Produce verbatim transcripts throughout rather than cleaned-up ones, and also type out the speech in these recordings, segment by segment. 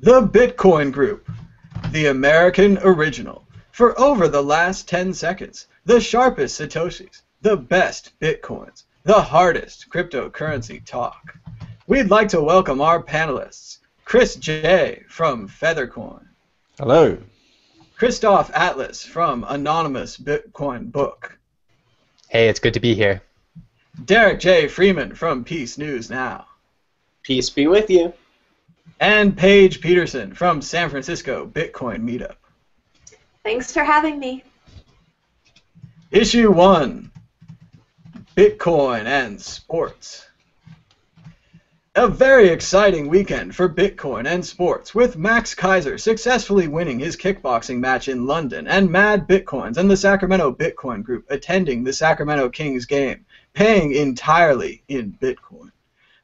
The Bitcoin Group, the American original. For over the last ten seconds, the sharpest Satoshis, the best Bitcoins, the hardest cryptocurrency talk. We'd like to welcome our panelists, Chris J from Feathercoin. Hello. Kristov Atlas from Anonymous Bitcoin Book. Hey, it's good to be here. Derek Jay Freeman from Peace News Now. Peace be with you. And Paige Peterson from San Francisco Bitcoin Meetup. Thanks for having me. Issue one, Bitcoin and Sports. A very exciting weekend for Bitcoin and sports, with Max Keiser successfully winning his kickboxing match in London, and Mad Bitcoins and the Sacramento Bitcoin Group attending the Sacramento Kings game, paying entirely in Bitcoin.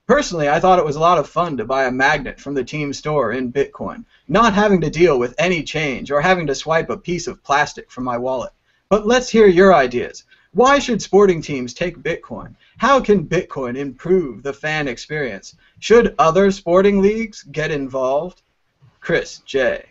Personally, I thought it was a lot of fun to buy a magnet from the team store in Bitcoin, not having to deal with any change or having to swipe a piece of plastic from my wallet. But let's hear your ideas. Why should sporting teams take Bitcoin? How can Bitcoin improve the fan experience? Should other sporting leagues get involved? Chris J.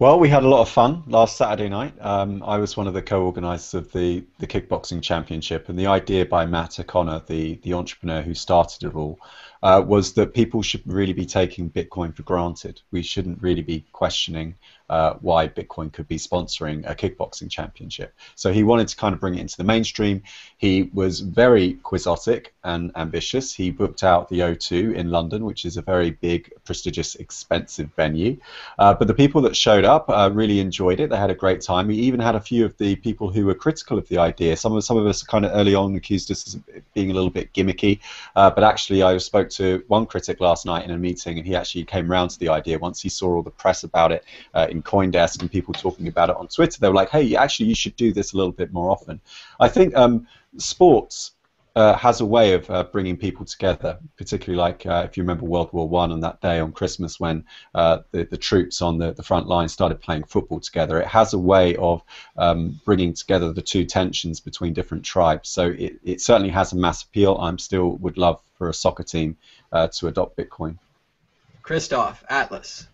Well, we had a lot of fun last Saturday night. Um, I was one of the co-organisers of the, the kickboxing championship, and the idea by Matt O'Connor, the, the entrepreneur who started it all, uh, was that people should really be taking Bitcoin for granted. We shouldn't really be questioning uh, why Bitcoin could be sponsoring a kickboxing championship. So he wanted to kind of bring it into the mainstream. He was very quixotic and ambitious. He booked out the O two in London, which is a very big, prestigious, expensive venue. Uh, but the people that showed up up, uh, really enjoyed it. They had a great time. We even had a few of the people who were critical of the idea. Some of some of us kind of early on accused us of being a little bit gimmicky, uh, but actually I spoke to one critic last night in a meeting, and he actually came round to the idea once he saw all the press about it uh, in CoinDesk and people talking about it on Twitter. They were like, hey, actually you should do this a little bit more often. I think um, sports Uh, has a way of uh, bringing people together, particularly like uh, if you remember World War One and that day on Christmas when uh, the, the troops on the, the front line started playing football together. It has a way of um, bringing together the two tensions between different tribes. So it, it certainly has a mass appeal. I'm still would love for a soccer team uh, to adopt Bitcoin. Kristov Atlas.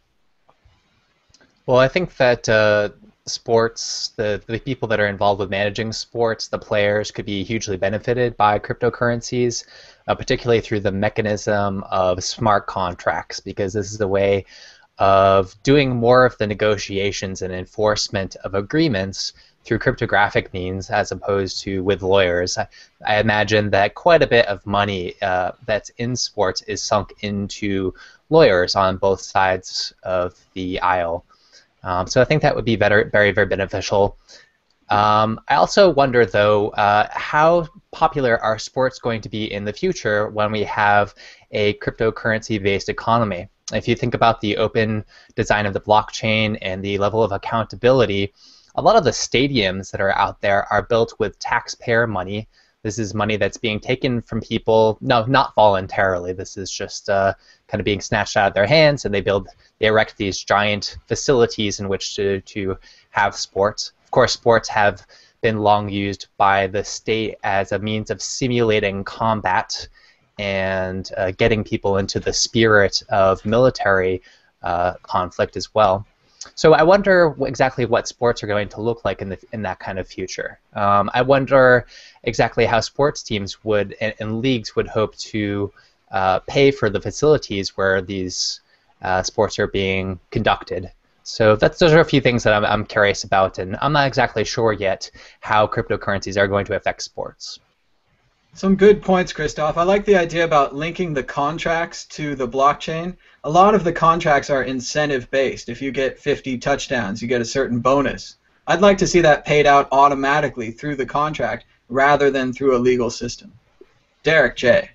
Well, I think that uh, sports, the, the people that are involved with managing sports, the players could be hugely benefited by cryptocurrencies, uh, particularly through the mechanism of smart contracts, because this is a way of doing more of the negotiations and enforcement of agreements through cryptographic means as opposed to with lawyers. I, I imagine that quite a bit of money uh, that's in sports is sunk into lawyers on both sides of the aisle. Um, so I think that would be better, very, very beneficial. Um, I also wonder, though, uh, how popular are sports going to be in the future when we have a cryptocurrency-based economy? If you think about the open design of the blockchain and the level of accountability, a lot of the stadiums that are out there are built with taxpayer money. This is money that's being taken from people, no, not voluntarily. This is just uh, kind of being snatched out of their hands, and they build, they erect these giant facilities in which to, to have sports. Of course, sports have been long used by the state as a means of simulating combat and uh, getting people into the spirit of military uh, conflict as well. So I wonder exactly what sports are going to look like in the in that kind of future. Um, I wonder exactly how sports teams would and, and leagues would hope to uh, pay for the facilities where these uh, sports are being conducted. So that's, those are a few things that I'm, I'm curious about, and I'm not exactly sure yet how cryptocurrencies are going to affect sports. Some good points, Kristov. I like the idea about linking the contracts to the blockchain. A lot of the contracts are incentive-based. If you get fifty touchdowns, you get a certain bonus. I'd like to see that paid out automatically through the contract rather than through a legal system. Derek J.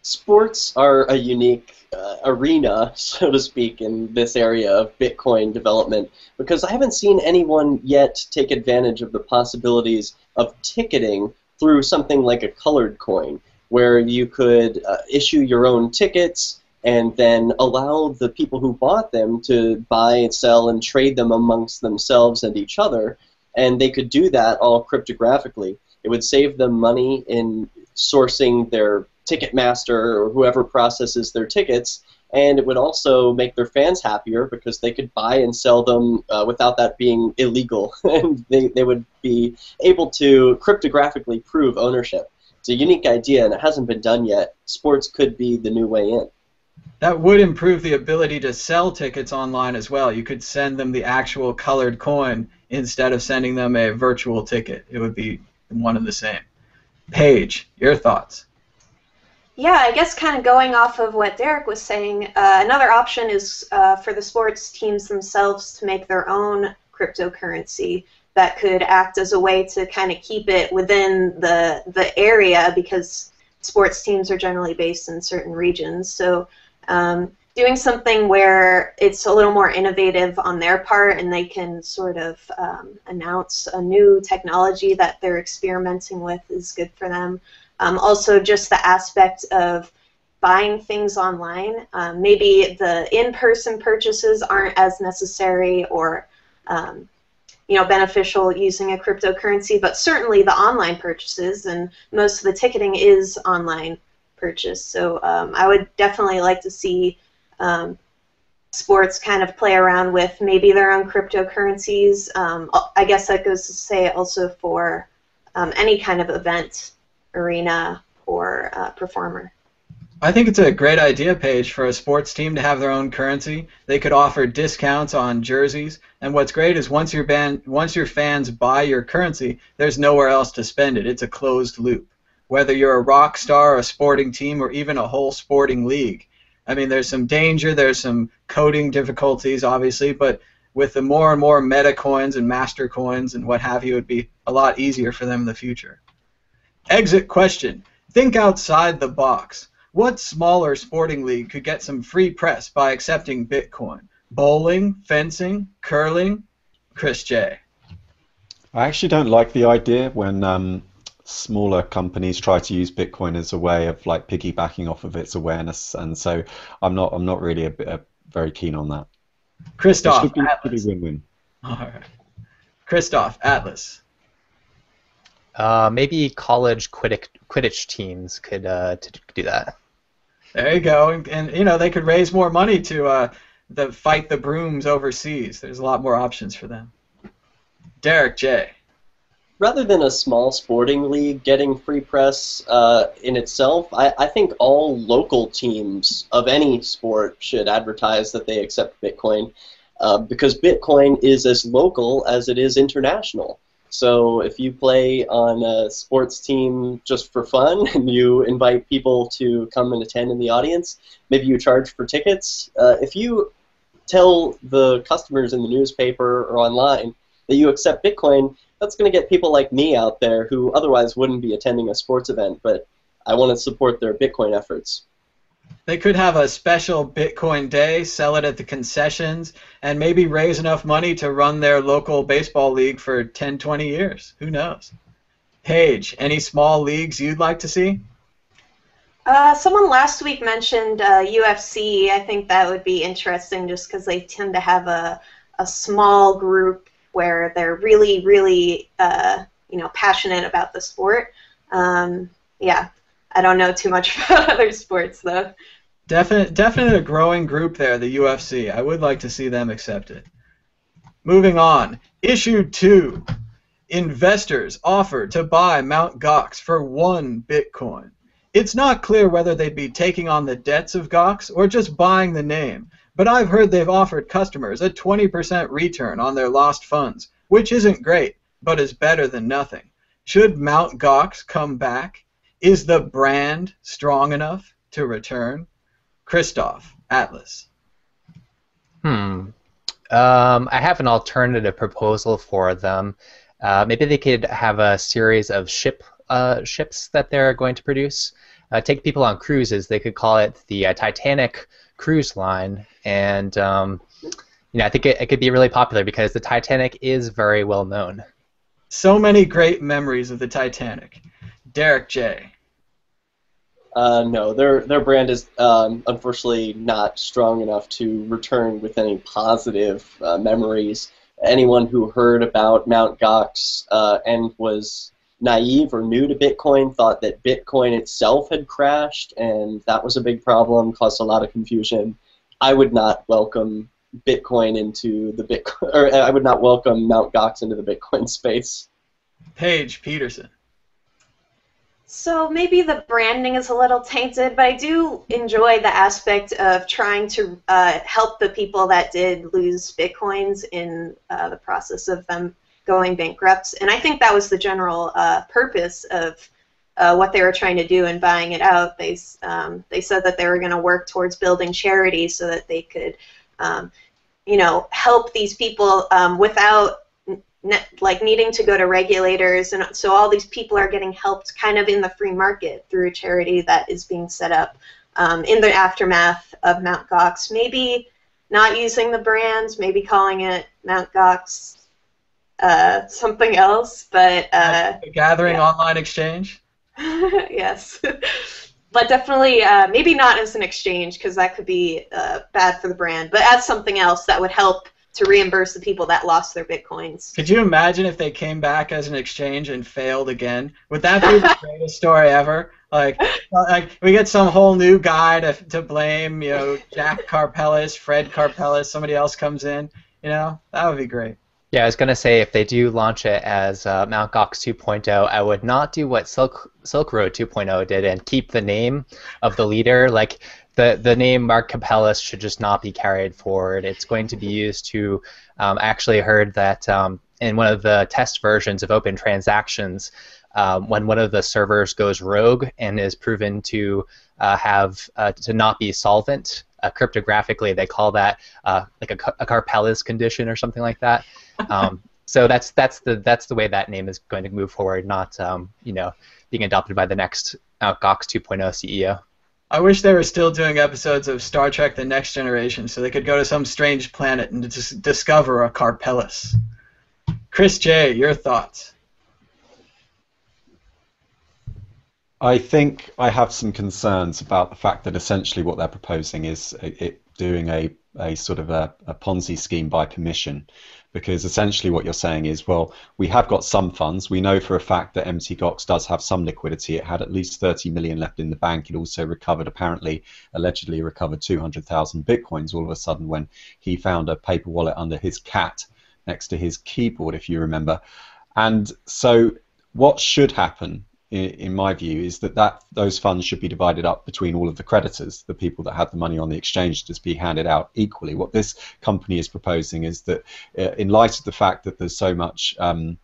Sports are a unique uh, arena, so to speak, in this area of Bitcoin development, because I haven't seen anyone yet take advantage of the possibilities of ticketing through something like a colored coin, where you could uh, issue your own tickets and then allow the people who bought them to buy and sell and trade them amongst themselves and each other, and they could do that all cryptographically. It would save them money in sourcing their Ticketmaster or whoever processes their tickets, and it would also make their fans happier because they could buy and sell them uh, without that being illegal, and they, they would be able to cryptographically prove ownership. It's a unique idea, and it hasn't been done yet. Sports could be the new way in. That would improve the ability to sell tickets online as well. You could send them the actual colored coin instead of sending them a virtual ticket. It would be one and the same. Paige, your thoughts? Yeah, I guess kind of going off of what Derek was saying, uh, another option is uh, for the sports teams themselves to make their own cryptocurrency that could act as a way to kind of keep it within the, the area, because sports teams are generally based in certain regions. So um, doing something where it's a little more innovative on their part and they can sort of um, announce a new technology that they're experimenting with is good for them. Um, also, just the aspect of buying things online. Um, maybe the in-person purchases aren't as necessary or um, you know, beneficial using a cryptocurrency, but certainly the online purchases, and most of the ticketing is online purchase. So um, I would definitely like to see um, sports kind of play around with maybe their own cryptocurrencies. Um, I guess that goes to say also for um, any kind of event, arena, or uh, performer. I think it's a great idea, Paige, for a sports team to have their own currency. They could offer discounts on jerseys, and what's great is once your ban once your fans buy your currency, there's nowhere else to spend it. It's a closed loop. Whether you're a rock star, a sporting team, or even a whole sporting league. I mean, there's some danger, there's some coding difficulties, obviously, but with the more and more meta coins and master coins and what have you, it would be a lot easier for them in the future. Exit question. Think outside the box. What smaller sporting league could get some free press by accepting Bitcoin? Bowling, fencing, curling? Chris J. I actually don't like the idea when um, smaller companies try to use Bitcoin as a way of like piggybacking off of its awareness, and so I'm not I'm not really a, a very keen on that. Kristov Atlas. It should be win-win. All right. Kristov Atlas. Uh, maybe college Quidditch, Quidditch teams could uh, t do that. There you go, and, and you know, they could raise more money to uh, the fight the brooms overseas. There's a lot more options for them. Derek J. Rather than a small sporting league getting free press uh, in itself, I, I think all local teams of any sport should advertise that they accept Bitcoin, uh, because Bitcoin is as local as it is international. So if you play on a sports team just for fun and you invite people to come and attend in the audience, maybe you charge for tickets. Uh, if you tell the customers in the newspaper or online that you accept Bitcoin, that's going to get people like me out there who otherwise wouldn't be attending a sports event, but I want to support their Bitcoin efforts. They could have a special Bitcoin day, sell it at the concessions, and maybe raise enough money to run their local baseball league for ten, twenty years. Who knows? Paige, any small leagues you'd like to see? Uh, someone last week mentioned uh, U F C. I think that would be interesting just because they tend to have a, a small group where they're really, really uh, you know, passionate about the sport. Um, yeah. I don't know too much about other sports, though. Definite, definite a growing group there, the U F C. I would like to see them accept it. Moving on. Issue two. Investors offer to buy Mount Gox for one Bitcoin. It's not clear whether they'd be taking on the debts of Gox or just buying the name, but I've heard they've offered customers a twenty percent return on their lost funds, which isn't great, but is better than nothing. Should Mount Gox come back? Is the brand strong enough to return? Kristov Atlas. Hmm. Um, I have an alternative proposal for them. Uh, maybe they could have a series of ship uh, ships that they're going to produce. Uh, take people on cruises. They could call it the uh, Titanic Cruise Line, and um, you know, I think it, it could be really popular because the Titanic is very well known. So many great memories of the Titanic. Derek J. Uh, no, their their brand is um, unfortunately not strong enough to return with any positive uh, memories. Anyone who heard about Mount Gox uh, and was naive or new to Bitcoin, thought that Bitcoin itself had crashed, and that was a big problem, caused a lot of confusion. I would not welcome Bitcoin into the Bitcoin, or I would not welcome Mt. Gox into the Bitcoin space. Paige Peterson. So maybe the branding is a little tainted, but I do enjoy the aspect of trying to uh, help the people that did lose Bitcoins in uh, the process of them going bankrupt. And I think that was the general uh, purpose of uh, what they were trying to do in buying it out. They, um, they said that they were going to work towards building charity so that they could um, you know, help these people um, without like needing to go to regulators, and so all these people are getting helped kind of in the free market through a charity that is being set up um, in the aftermath of Mt. Gox. Maybe not using the brands, maybe calling it Mt. Gox uh, something else, but... Uh, Gathering yeah. Online Exchange? Yes. But definitely, uh, maybe not as an exchange, because that could be uh, bad for the brand, but as something else that would help to reimburse the people that lost their Bitcoins. Could you imagine if they came back as an exchange and failed again? Would that be the greatest story ever? Like, like we get some whole new guy to, to blame, you know, Jack Karpeles, Fred Karpeles, somebody else comes in, you know? That would be great. Yeah, I was going to say, if they do launch it as uh, Mt. Gox two point oh, I would not do what Silk, Silk Road two point oh did and keep the name of the leader. Like, the, the name Mark Kapellas should just not be carried forward. It's going to be used to, um, I actually heard that um, in one of the test versions of Open Transactions, um, when one of the servers goes rogue and is proven to uh, have uh, to not be solvent, uh, cryptographically they call that uh, like a, a Karpeles condition or something like that. Um, so that's that's the that's the way that name is going to move forward, not um, you know, being adopted by the next uh, Gox two point oh C E O. I wish they were still doing episodes of Star Trek The Next Generation so they could go to some strange planet and dis discover a Karpeles. Chris J, your thoughts? I think I have some concerns about the fact that essentially what they're proposing is it doing a, a sort of a, a Ponzi scheme by permission, because essentially what you're saying is, well, we have got some funds. We know for a fact that Mt. Gox does have some liquidity. It had at least thirty million left in the bank. It also recovered, apparently, allegedly recovered two hundred thousand Bitcoins all of a sudden when he found a paper wallet under his cat next to his keyboard, if you remember. And so what should happen, in my view, is that, that those funds should be divided up between all of the creditors, the people that had the money on the exchange, just be handed out equally. What this company is proposing is that, uh, in light of the fact that there's so much, um,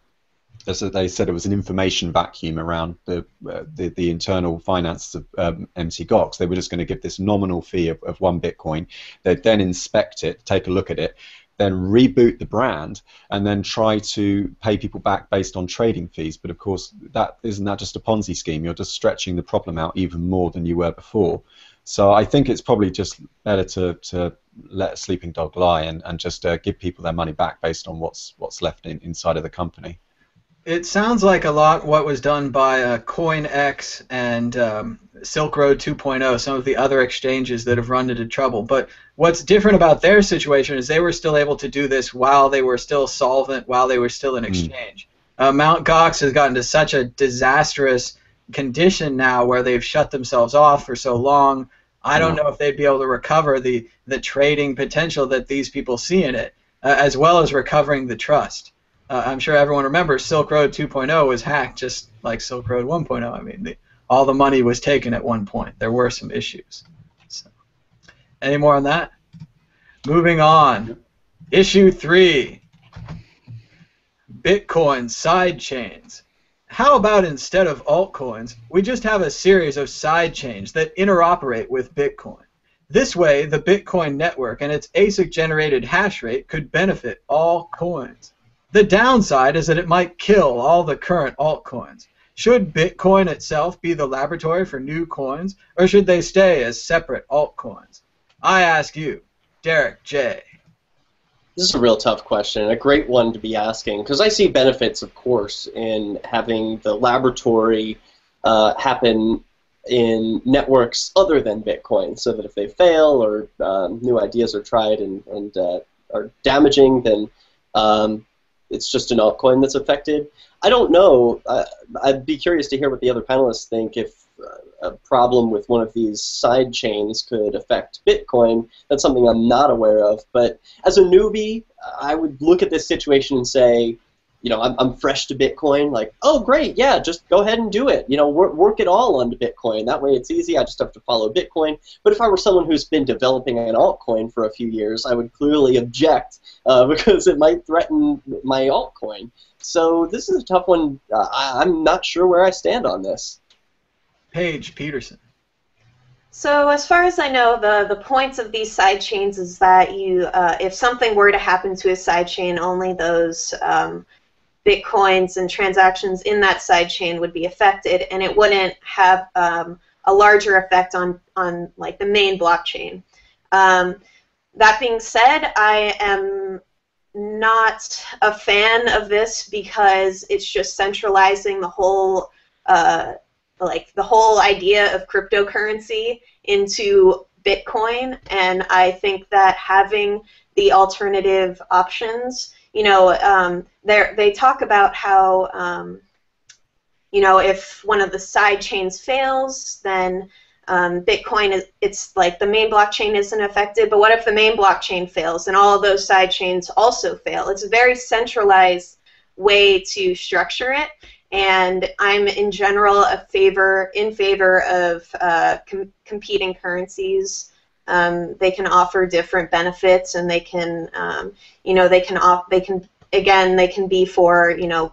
as they said, it was an information vacuum around the uh, the, the internal finances of um, Mt. Gox, they were just going to give this nominal fee of, of one Bitcoin. They'd then inspect it, take a look at it, then reboot the brand, and then try to pay people back based on trading fees. But of course, that isn't that just a Ponzi scheme? You're just stretching the problem out even more than you were before. So I think it's probably just better to, to let a sleeping dog lie and, and just uh, give people their money back based on what's what's left in, inside of the company. It sounds like a lot what was done by uh, CoinEx and um, Silk Road two point oh, some of the other exchanges that have run into trouble. But what's different about their situation is they were still able to do this while they were still solvent, while they were still in exchange. Mm. Uh, Mt. Gox has gotten to such a disastrous condition now where they've shut themselves off for so long. I don't know if they'd be able to recover the, the trading potential that these people see in it, uh, as well as recovering the trust. Uh, I'm sure everyone remembers Silk Road two point oh was hacked just like Silk Road one point oh. I mean, the, all the money was taken at one point. There were some issues. So, any more on that? Moving on. Issue three, Bitcoin side chains. How about instead of altcoins, we just have a series of side chains that interoperate with Bitcoin? This way, the Bitcoin network and its ASIC-generated hash rate could benefit all coins. The downside is that it might kill all the current altcoins. Should Bitcoin itself be the laboratory for new coins, or should they stay as separate altcoins? I ask you, Derek J. This is a real tough question, a great one to be asking, because I see benefits, of course, in having the laboratory uh, happen in networks other than Bitcoin, so that if they fail or um, new ideas are tried and, and uh, are damaging, then... Um, it's just an altcoin that's affected. I don't know. I, I'd be curious to hear what the other panelists think. If a problem with one of these side chains could affect Bitcoin, that's something I'm not aware of. But as a newbie, I would look at this situation and say, you know, I'm, I'm fresh to Bitcoin. Like, oh, great, yeah, just go ahead and do it. You know, work, work it all onto Bitcoin. That way it's easy. I just have to follow Bitcoin. But if I were someone who's been developing an altcoin for a few years, I would clearly object uh, because it might threaten my altcoin. So this is a tough one. Uh, I, I'm not sure where I stand on this. Paige Peterson. So as far as I know, the, the points of these sidechains is that you, uh, if something were to happen to a sidechain, only those um, Bitcoins and transactions in that sidechain would be affected, and it wouldn't have um, a larger effect on, on like the main blockchain. Um, that being said, I am not a fan of this because it's just centralizing the whole uh, like the whole idea of cryptocurrency into Bitcoin, and I think that having the alternative options, you know, um, they talk about how, um, you know, if one of the side chains fails, then um, Bitcoin, is, it's like the main blockchain isn't affected, but what if the main blockchain fails and all of those side chains also fail? It's a very centralized way to structure it. And I'm in general a favor in favor of uh, com competing currencies. Um, they can offer different benefits, and they can, um, you know, they can off they can again they can be for, you know,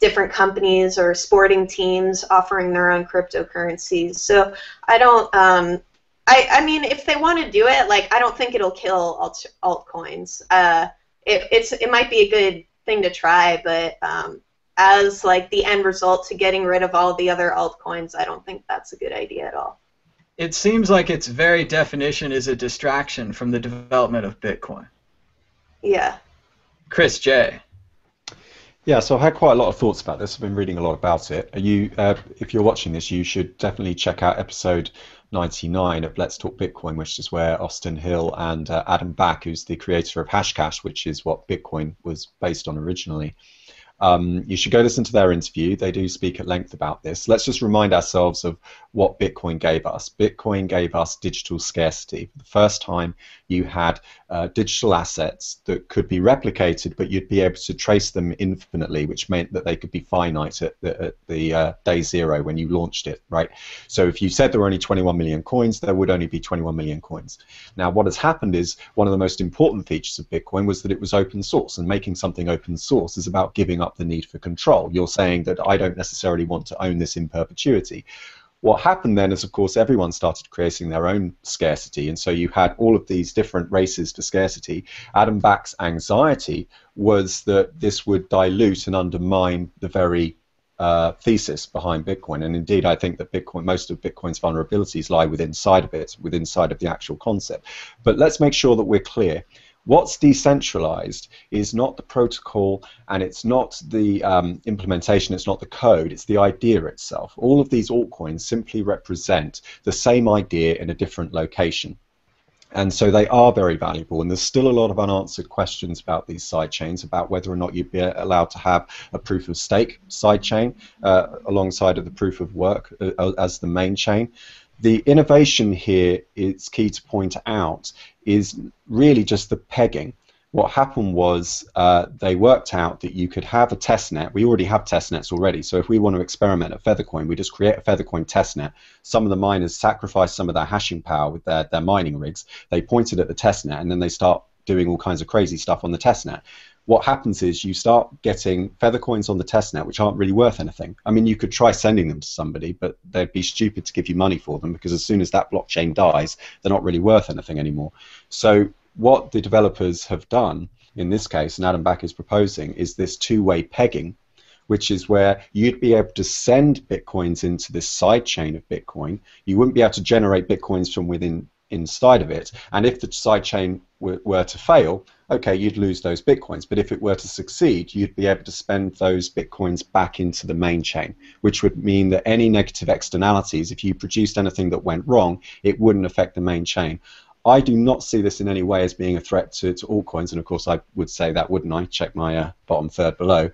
different companies or sporting teams offering their own cryptocurrencies. So I don't. Um, I I mean, if they want to do it, like I don't think it'll kill alt altcoins. Uh, it it's it might be a good thing to try, but um, as like the end result to getting rid of all the other altcoins, I don't think that's a good idea at all. It seems like its very definition is a distraction from the development of Bitcoin. Yeah. Chris J. Yeah, so I had quite a lot of thoughts about this. I've been reading a lot about it. You, uh, if you're watching this, you should definitely check out episode ninety-nine of Let's Talk Bitcoin, which is where Austin Hill and uh, Adam Back, who's the creator of Hashcash, which is what Bitcoin was based on originally, Um, you should go listen to their interview. They do speak at length about this. Let's just remind ourselves of what Bitcoin gave us. Bitcoin gave us digital scarcity. For the first time, you had uh, digital assets that could be replicated, but you'd be able to trace them infinitely, which meant that they could be finite at the, at the uh, day zero when you launched it, right? So if you said there were only twenty-one million coins, there would only be twenty-one million coins. Now, what has happened is one of the most important features of Bitcoin was that it was open source, and making something open source is about giving up the need for control. You're saying that I don't necessarily want to own this in perpetuity. What happened then is, of course, everyone started creating their own scarcity, and so you had all of these different races for scarcity. Adam Back's anxiety was that this would dilute and undermine the very uh, thesis behind Bitcoin, and indeed I think that Bitcoin, most of Bitcoin's vulnerabilities lie within side of it, within side of the actual concept. But let's make sure that we're clear. What's decentralized is not the protocol, and it's not the um, implementation, it's not the code, it's the idea itself. All of these altcoins simply represent the same idea in a different location. And so they are very valuable, and there's still a lot of unanswered questions about these sidechains, about whether or not you'd be allowed to have a proof of stake sidechain uh, alongside of the proof of work uh, as the main chain. The innovation here, it's key to point out, is really just the pegging. What happened was uh, they worked out that you could have a testnet. We already have testnets already, so if we want to experiment at Feathercoin, we just create a Feathercoin testnet. Some of the miners sacrifice some of their hashing power with their, their mining rigs. They point it at the testnet, and then they start doing all kinds of crazy stuff on the testnet. What happens is you start getting feather coins on the testnet which aren't really worth anything. I mean, you could try sending them to somebody, but they'd be stupid to give you money for them, because as soon as that blockchain dies, they're not really worth anything anymore. So what the developers have done in this case, and Adam Back is proposing, is this two-way pegging, which is where you'd be able to send Bitcoins into this side chain of Bitcoin. You wouldn't be able to generate Bitcoins from within inside of it, and if the sidechain were, were to fail, okay, you'd lose those Bitcoins, but if it were to succeed, you'd be able to spend those Bitcoins back into the main chain, which would mean that any negative externalities, if you produced anything that went wrong, it wouldn't affect the main chain. I do not see this in any way as being a threat to, to altcoins, and of course I would say that, wouldn't I? Check my uh, bottom third below.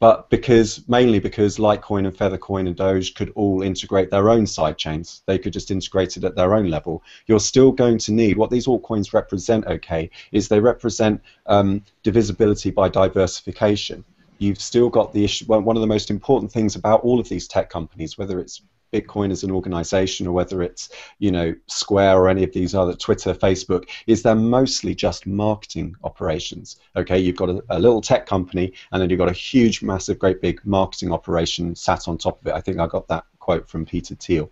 But because, mainly because Litecoin and Feathercoin and Doge could all integrate their own sidechains. They could just integrate it at their own level. You're still going to need, what these altcoins represent, okay, is they represent um, divisibility by diversification. You've still got the issue, well, one of the most important things about all of these tech companies, whether it's Bitcoin as an organization, or whether it's, you know, Square or any of these other, Twitter, Facebook, is they're mostly just marketing operations. Okay, you've got a, a little tech company, and then you've got a huge, massive, great big marketing operation sat on top of it. I think I got that quote from Peter Thiel.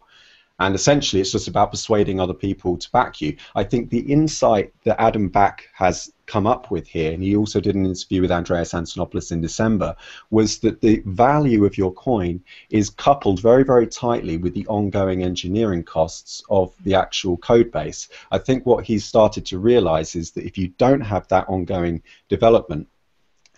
And essentially, it's just about persuading other people to back you. I think the insight that Adam Back has come up with here, and he also did an interview with Andreas Antonopoulos in December, was that the value of your coin is coupled very, very tightly with the ongoing engineering costs of the actual code base. I think what he's started to realize is that if you don't have that ongoing development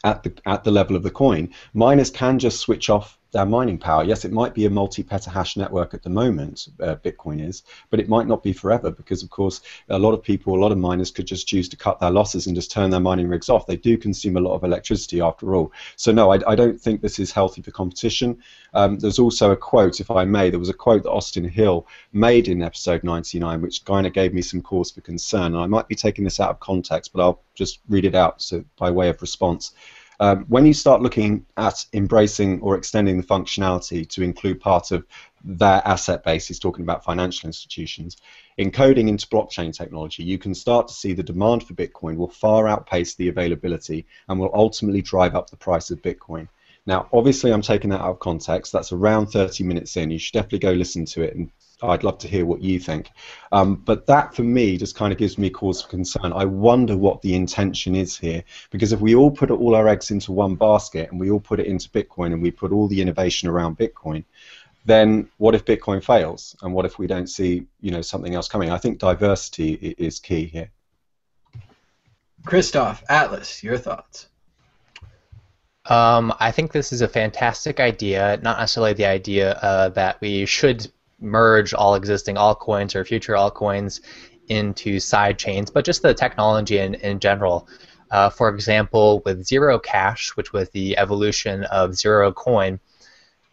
at the, at the level of the coin, miners can just switch off their mining power. Yes, it might be a multi-petahash network at the moment, uh, Bitcoin is, but it might not be forever, because of course a lot of people, a lot of miners could just choose to cut their losses and just turn their mining rigs off. They do consume a lot of electricity after all. So no, I, I don't think this is healthy for competition. Um, there's also a quote, if I may, there was a quote that Austin Hill made in episode ninety-nine, which kind of gave me some cause for concern. And I might be taking this out of context, but I'll just read it out so by way of response. Um, when you start looking at embracing or extending the functionality to include part of their asset base, he's talking about financial institutions, encoding into blockchain technology, you can start to see the demand for Bitcoin will far outpace the availability and will ultimately drive up the price of Bitcoin. Now, obviously, I'm taking that out of context. That's around thirty minutes in. You should definitely go listen to it, and I'd love to hear what you think. Um, but that, for me, just kind of gives me cause for concern. I wonder what the intention is here, because if we all put all our eggs into one basket and we all put it into Bitcoin and we put all the innovation around Bitcoin, then what if Bitcoin fails? And what if we don't see, you know, something else coming? I think diversity is key here. Kristov, Atlas, your thoughts? Um, I think this is a fantastic idea, not necessarily the idea uh, that we should merge all existing altcoins or future altcoins into side chains, but just the technology in, in general. Uh, for example, with Zero Cash, which was the evolution of Zero Coin,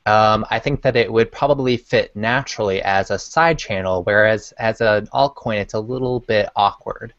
um, I think that it would probably fit naturally as a side channel, whereas as an altcoin, it's a little bit awkward.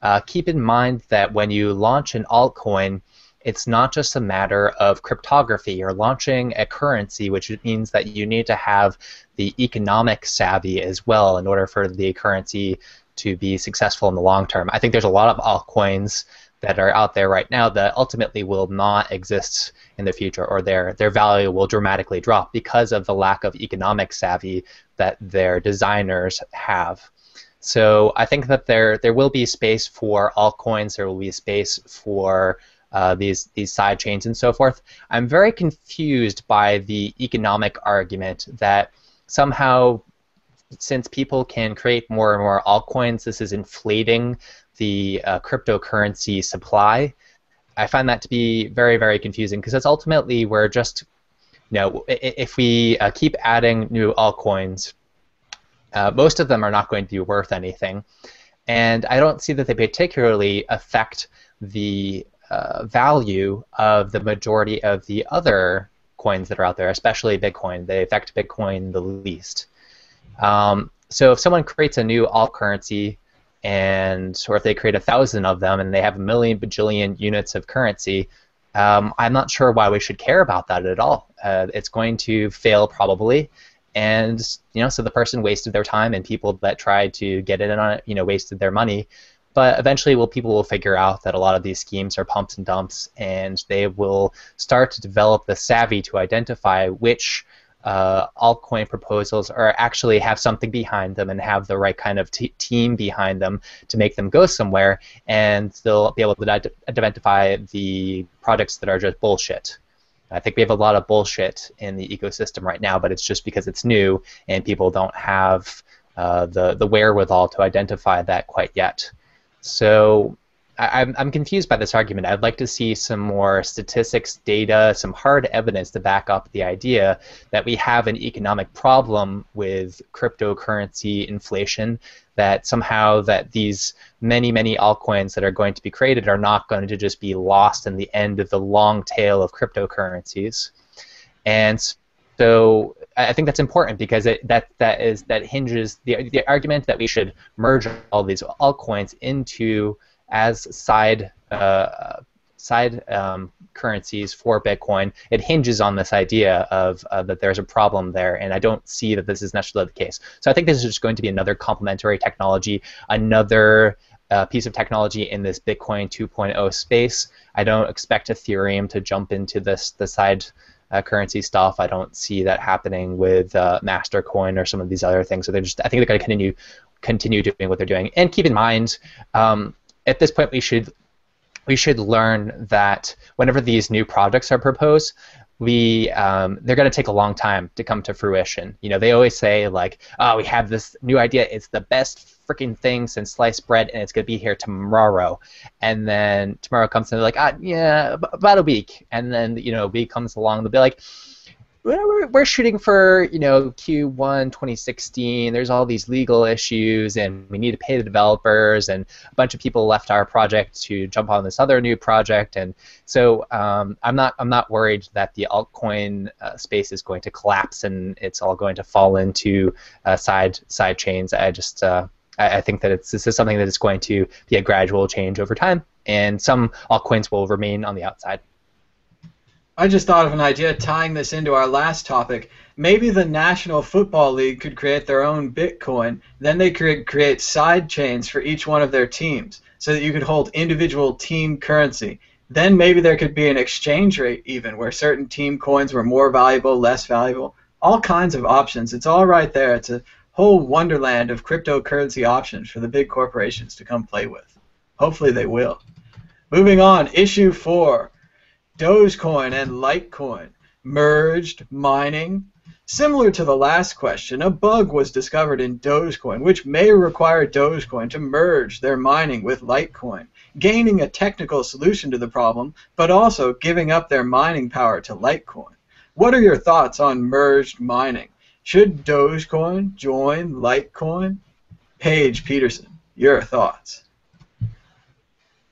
Uh, keep in mind that when you launch an altcoin, it's not just a matter of cryptography. You're launching a currency, which means that you need to have the economic savvy as well in order for the currency to be successful in the long term. I think there's a lot of altcoins that are out there right now that ultimately will not exist in the future, or their, their value will dramatically drop because of the lack of economic savvy that their designers have. So I think that there, there will be space for altcoins. There will be space for Uh, these these side chains and so forth. I'm very confused by the economic argument that somehow, since people can create more and more altcoins, this is inflating the uh, cryptocurrency supply. I find that to be very, very confusing, because that's ultimately where just, you know, if we uh, keep adding new altcoins, uh, most of them are not going to be worth anything, and I don't see that they particularly affect the Uh, value of the majority of the other coins that are out there, especially Bitcoin. They affect Bitcoin the least. Um, so if someone creates a new alt currency, and or if they create a thousand of them and they have a million bajillion units of currency, um, I'm not sure why we should care about that at all. Uh, it's going to fail probably, and you know, so the person wasted their time, and people that tried to get in on it, you know, wasted their money. But eventually, well, people will figure out that a lot of these schemes are pumps and dumps, and they will start to develop the savvy to identify which uh, altcoin proposals are actually have something behind them and have the right kind of t team behind them to make them go somewhere, and they'll be able to identify the products that are just bullshit. I think we have a lot of bullshit in the ecosystem right now, but it's just because it's new and people don't have uh, the, the wherewithal to identify that quite yet. So I, I'm, I'm confused by this argument. I'd like to see some more statistics, data, some hard evidence to back up the idea that we have an economic problem with cryptocurrency inflation, that somehow that these many, many altcoins that are going to be created are not going to just be lost in the end of the long tail of cryptocurrencies. And so I think that's important because it, that that is that hinges the the argument that we should merge all these altcoins into as side uh, side um, currencies for Bitcoin. It hinges on this idea of uh, that there's a problem there, and I don't see that this is necessarily the case. So I think this is just going to be another complementary technology, another uh, piece of technology in this Bitcoin two point oh space. I don't expect Ethereum to jump into this the side. Uh, currency stuff. I don't see that happening with uh, Mastercoin or some of these other things. So they're just, I think they're going to continue, continue doing what they're doing. And keep in mind, um, at this point, we should, we should learn that whenever these new projects are proposed, we um, they're going to take a long time to come to fruition. You know, they always say like, "Oh, we have this new idea. It's the best freaking thing since sliced bread, and it's going to be here tomorrow." And then tomorrow comes and they're like, "Ah, yeah, about a week." And then you know, a week comes along, they'll be like, "We're we're shooting for you know Q one twenty sixteen. There's all these legal issues, and we need to pay the developers, and a bunch of people left our project to jump on this other new project." And so um, I'm not I'm not worried that the altcoin uh, space is going to collapse and it's all going to fall into uh, side side chains. I just uh, I, I think that it's this is something that is going to be a gradual change over time, and some altcoins will remain on the outside. I just thought of an idea tying this into our last topic. Maybe the National Football League could create their own Bitcoin. Then they could create side chains for each one of their teams so that you could hold individual team currency. Then maybe there could be an exchange rate even where certain team coins were more valuable, less valuable. All kinds of options. It's all right there. It's a whole wonderland of cryptocurrency options for the big corporations to come play with. Hopefully they will. Moving on, issue four. Dogecoin and Litecoin merged mining. Similar to the last question, a bug was discovered in Dogecoin, which may require Dogecoin to merge their mining with Litecoin, gaining a technical solution to the problem, but also giving up their mining power to Litecoin. What are your thoughts on merged mining? Should Dogecoin join Litecoin? Paige Peterson, your thoughts.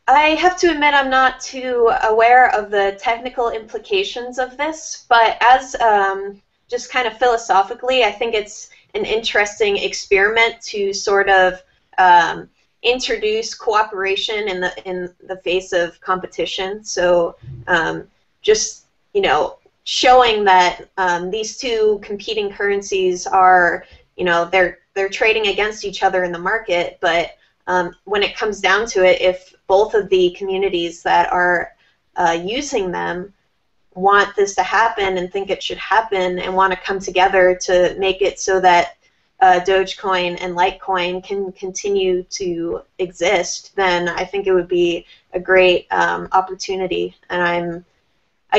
I have to admit I'm not too aware of the technical implications of this, but as um, just kind of philosophically, I think it's an interesting experiment to sort of um, introduce cooperation in the in the face of competition. So um, just you know showing that um, these two competing currencies are you know they're they're trading against each other in the market, but Um, when it comes down to it, if both of the communities that are uh, using them want this to happen and think it should happen and want to come together to make it so that uh, Dogecoin and Litecoin can continue to exist, then I think it would be a great um, opportunity. And I'm,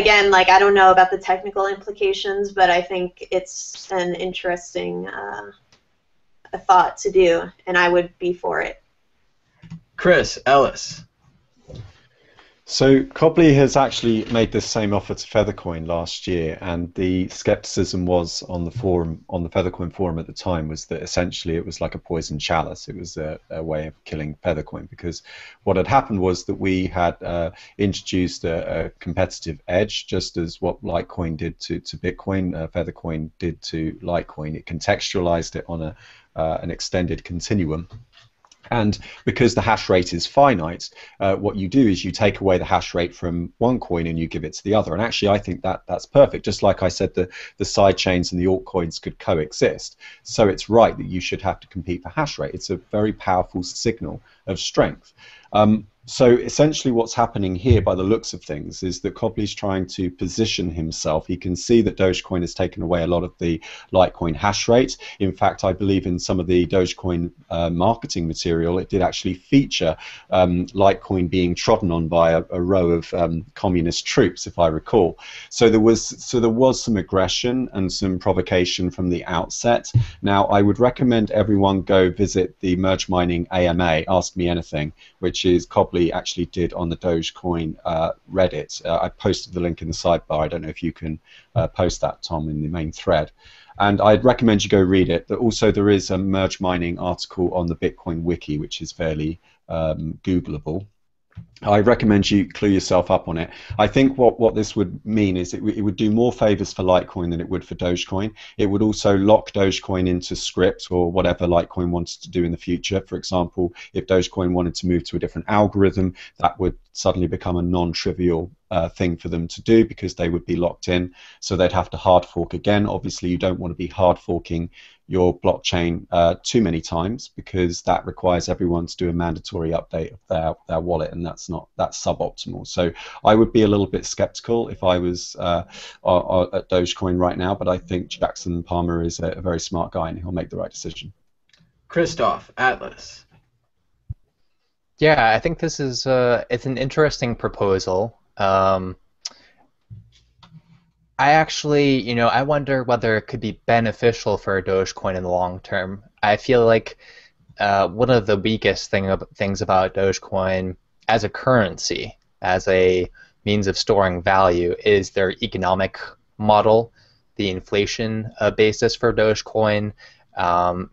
again, like I don't know about the technical implications, but I think it's an interesting uh, a thought to do, and I would be for it. Chris Ellis. So Copley has actually made this same offer to Feathercoin last year, and the skepticism was on the forum, on the Feathercoin forum at the time, was that essentially it was like a poison chalice. It was a, a way of killing Feathercoin, because what had happened was that we had uh, introduced a, a competitive edge, just as what Litecoin did to, to Bitcoin, uh, Feathercoin did to Litecoin. It contextualized it on a, uh, an extended continuum. And because the hash rate is finite, uh, what you do is you take away the hash rate from one coin and you give it to the other. And actually, I think that that's perfect. Just like I said, the, the side chains and the altcoins could coexist. So it's right that you should have to compete for hash rate. It's a very powerful signal of strength. Um, So essentially what's happening here, by the looks of things, is that Copley's trying to position himself. He can see that Dogecoin has taken away a lot of the Litecoin hash rate. In fact, I believe in some of the Dogecoin uh, marketing material, it did actually feature um, Litecoin being trodden on by a, a row of um, communist troops, if I recall. So there was so there was some aggression and some provocation from the outset. Now, I would recommend everyone go visit the Merge Mining A M A, Ask Me Anything, which is Copley probably actually did on the Dogecoin uh, Reddit. Uh, I posted the link in the sidebar. I don't know if you can uh, post that, Tom, in the main thread. And I'd recommend you go read it. But also there is a merge mining article on the Bitcoin Wiki, which is fairly um, Googleable. I recommend you clue yourself up on it. I think what, what this would mean is it, it would do more favors for Litecoin than it would for Dogecoin. It would also lock Dogecoin into scripts or whatever Litecoin wants to do in the future. For example, if Dogecoin wanted to move to a different algorithm, that would suddenly become a non-trivial uh, thing for them to do because they would be locked in. So they'd have to hard fork again. Obviously, you don't want to be hard forking your blockchain uh, too many times because that requires everyone to do a mandatory update of their, their wallet, and that's not that's suboptimal. So I would be a little bit skeptical if I was uh, at Dogecoin right now, but I think Jackson Palmer is a, a very smart guy and he'll make the right decision. Kristov Atlas. Yeah, I think this is uh, it's an interesting proposal. Um, I actually, you know, I wonder whether it could be beneficial for Dogecoin in the long term. I feel like uh, one of the weakest thing, things about Dogecoin as a currency, as a means of storing value, is their economic model. The inflation uh, basis for Dogecoin um,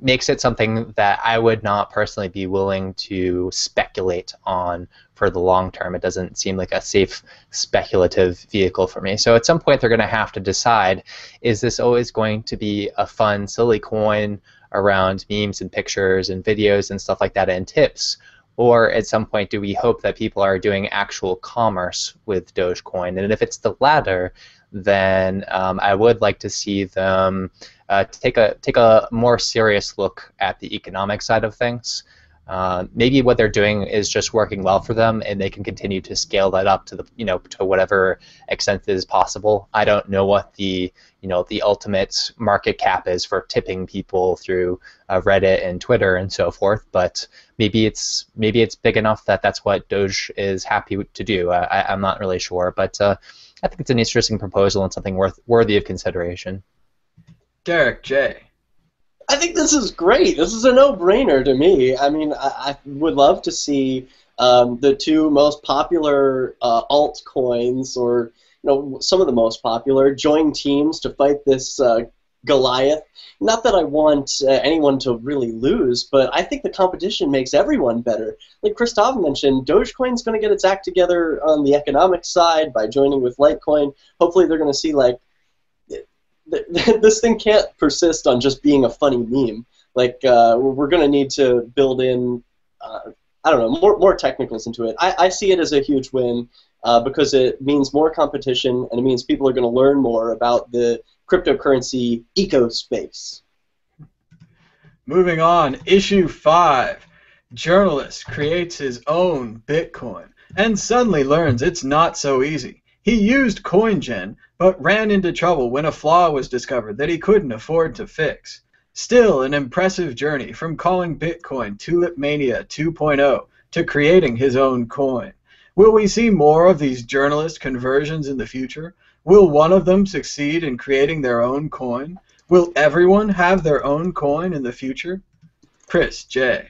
makes it something that I would not personally be willing to speculate on for the long term. It doesn't seem like a safe speculative vehicle for me. So at some point they're going to have to decide, is this always going to be a fun, silly coin around memes and pictures and videos and stuff like that and tips? Or at some point do we hope that people are doing actual commerce with Dogecoin? And if it's the latter, then um, I would like to see them uh, take a take a more serious look at the economic side of things. Uh, maybe what they're doing is just working well for them, and they can continue to scale that up to the you know to whatever extent is possible. I don't know what the you know the ultimate market cap is for tipping people through uh, Reddit and Twitter and so forth, but maybe it's maybe it's big enough that that's what Doge is happy to do. I, I'm not really sure, but uh, I think it's an interesting proposal and something worth worthy of consideration. Derek Jay. I think this is great. This is a no-brainer to me. I mean, I, I would love to see um, the two most popular uh, altcoins, or you know, some of the most popular, join teams to fight this uh, Goliath. Not that I want uh, anyone to really lose, but I think the competition makes everyone better. Like Kristov mentioned, Dogecoin's going to get its act together on the economic side by joining with Litecoin. Hopefully they're going to see, like, th th this thing can't persist on just being a funny meme. Like, uh, we're going to need to build in, uh, I don't know, more, more technicals into it. I, I see it as a huge win uh, because it means more competition, and it means people are going to learn more about the cryptocurrency eco space. Moving on, issue five. Journalist creates his own Bitcoin and suddenly learns it's not so easy. He used CoinGen but ran into trouble when a flaw was discovered that he couldn't afford to fix. Still an impressive journey from calling Bitcoin Tulipmania two point oh to creating his own coin. Will we see more of these journalist conversions in the future? Will one of them succeed in creating their own coin? Will everyone have their own coin in the future? Chris J.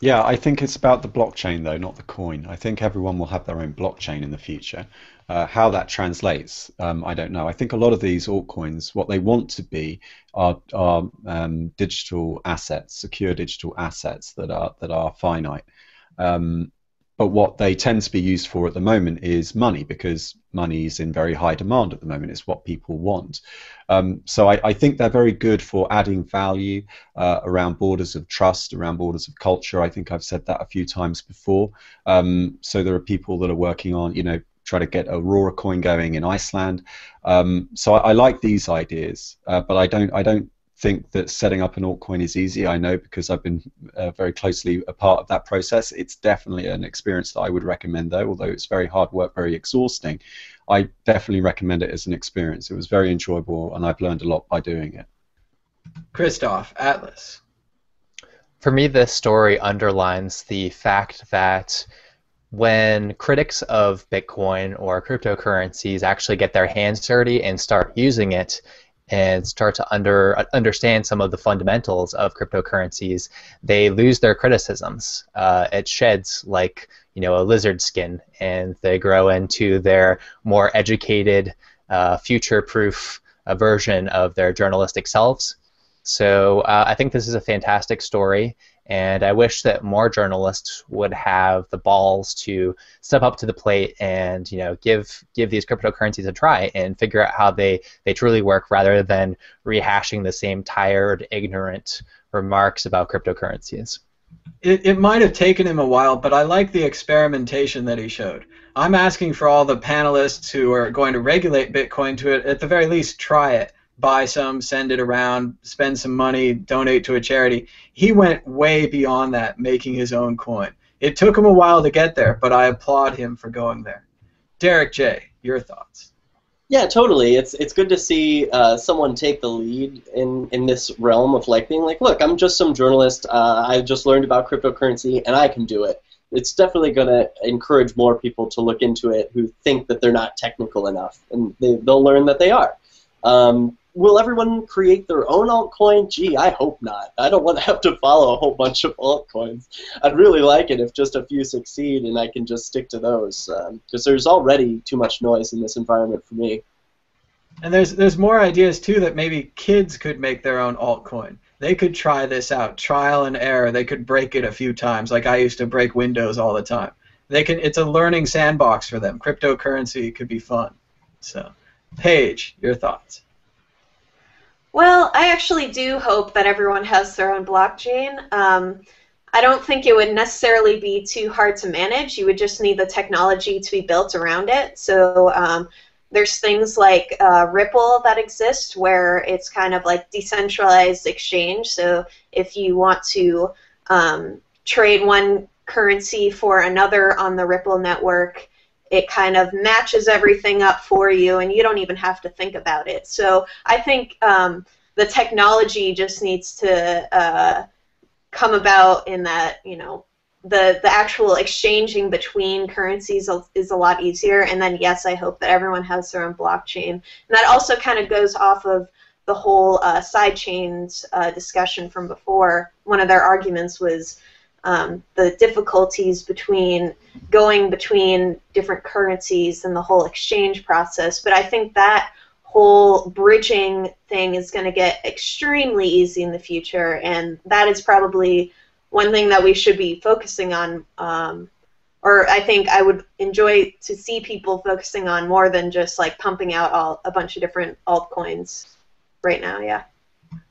Yeah, I think it's about the blockchain, though, not the coin. I think everyone will have their own blockchain in the future. Uh, how that translates, um, I don't know. I think a lot of these altcoins, what they want to be are, are um, digital assets, secure digital assets that are, that are finite. Um, But what they tend to be used for at the moment is money, because money is in very high demand at the moment. It's what people want. Um, so I, I think they're very good for adding value uh, around borders of trust, around borders of culture. I think I've said that a few times before. Um, so there are people that are working on, you know, try to get Aurora coin going in Iceland. Um, so I, I like these ideas, uh, but I don't, I don't. think that setting up an altcoin is easy. I know because I've been uh, very closely a part of that process. It's definitely an experience that I would recommend, though, although it's very hard work, very exhausting. I definitely recommend it as an experience. It was very enjoyable, and I've learned a lot by doing it. Kristov Atlas. For me, this story underlines the fact that when critics of Bitcoin or cryptocurrencies actually get their hands dirty and start using it, and start to under understand some of the fundamentals of cryptocurrencies, they lose their criticisms. Uh, it sheds like you know a lizard skin, and they grow into their more educated, uh, future-proof uh, version of their journalistic selves. So uh, I think this is a fantastic story, and I wish that more journalists would have the balls to step up to the plate and you know give give these cryptocurrencies a try and figure out how they they truly work, rather than rehashing the same tired, ignorant remarks about cryptocurrencies. It, it might have taken him a while, but I like the experimentation that he showed. I'm asking for all the panelists who are going to regulate Bitcoin to it, at the very least, try it. Buy some, send it around, spend some money, donate to a charity. He went way beyond that, making his own coin. It took him a while to get there, but I applaud him for going there. Derek Jay, your thoughts? Yeah, totally. It's it's good to see uh, someone take the lead in, in this realm of like being like, look, I'm just some journalist. Uh, I just learned about cryptocurrency, and I can do it. It's definitely going to encourage more people to look into it who think that they're not technical enough, and they, they'll learn that they are. Um, Will everyone create their own altcoin? Gee, I hope not. I don't want to have to follow a whole bunch of altcoins. I'd really like it if just a few succeed and I can just stick to those, um, because there's already too much noise in this environment for me. And there's there's more ideas too, that maybe kids could make their own altcoin. They could try this out, trial and error. They could break it a few times, like I used to break Windows all the time. They can. It's a learning sandbox for them. Cryptocurrency could be fun. So, Paige, your thoughts? Well, I actually do hope that everyone has their own blockchain. Um, I don't think it would necessarily be too hard to manage. You would just need the technology to be built around it. So um, there's things like uh, Ripple that exist, where it's kind of like decentralized exchange. So if you want to um, trade one currency for another on the Ripple network, it kind of matches everything up for you, and you don't even have to think about it. So I think um, the technology just needs to uh, come about in that, you know, the, the actual exchanging between currencies is a lot easier. And then, yes, I hope that everyone has their own blockchain. And that also kind of goes off of the whole uh, sidechains uh, discussion from before. One of their arguments was Um, the difficulties between going between different currencies and the whole exchange process. But I think that whole bridging thing is going to get extremely easy in the future, and that is probably one thing that we should be focusing on, um, or I think I would enjoy to see people focusing on more than just like pumping out all, a bunch of different altcoins right now, yeah.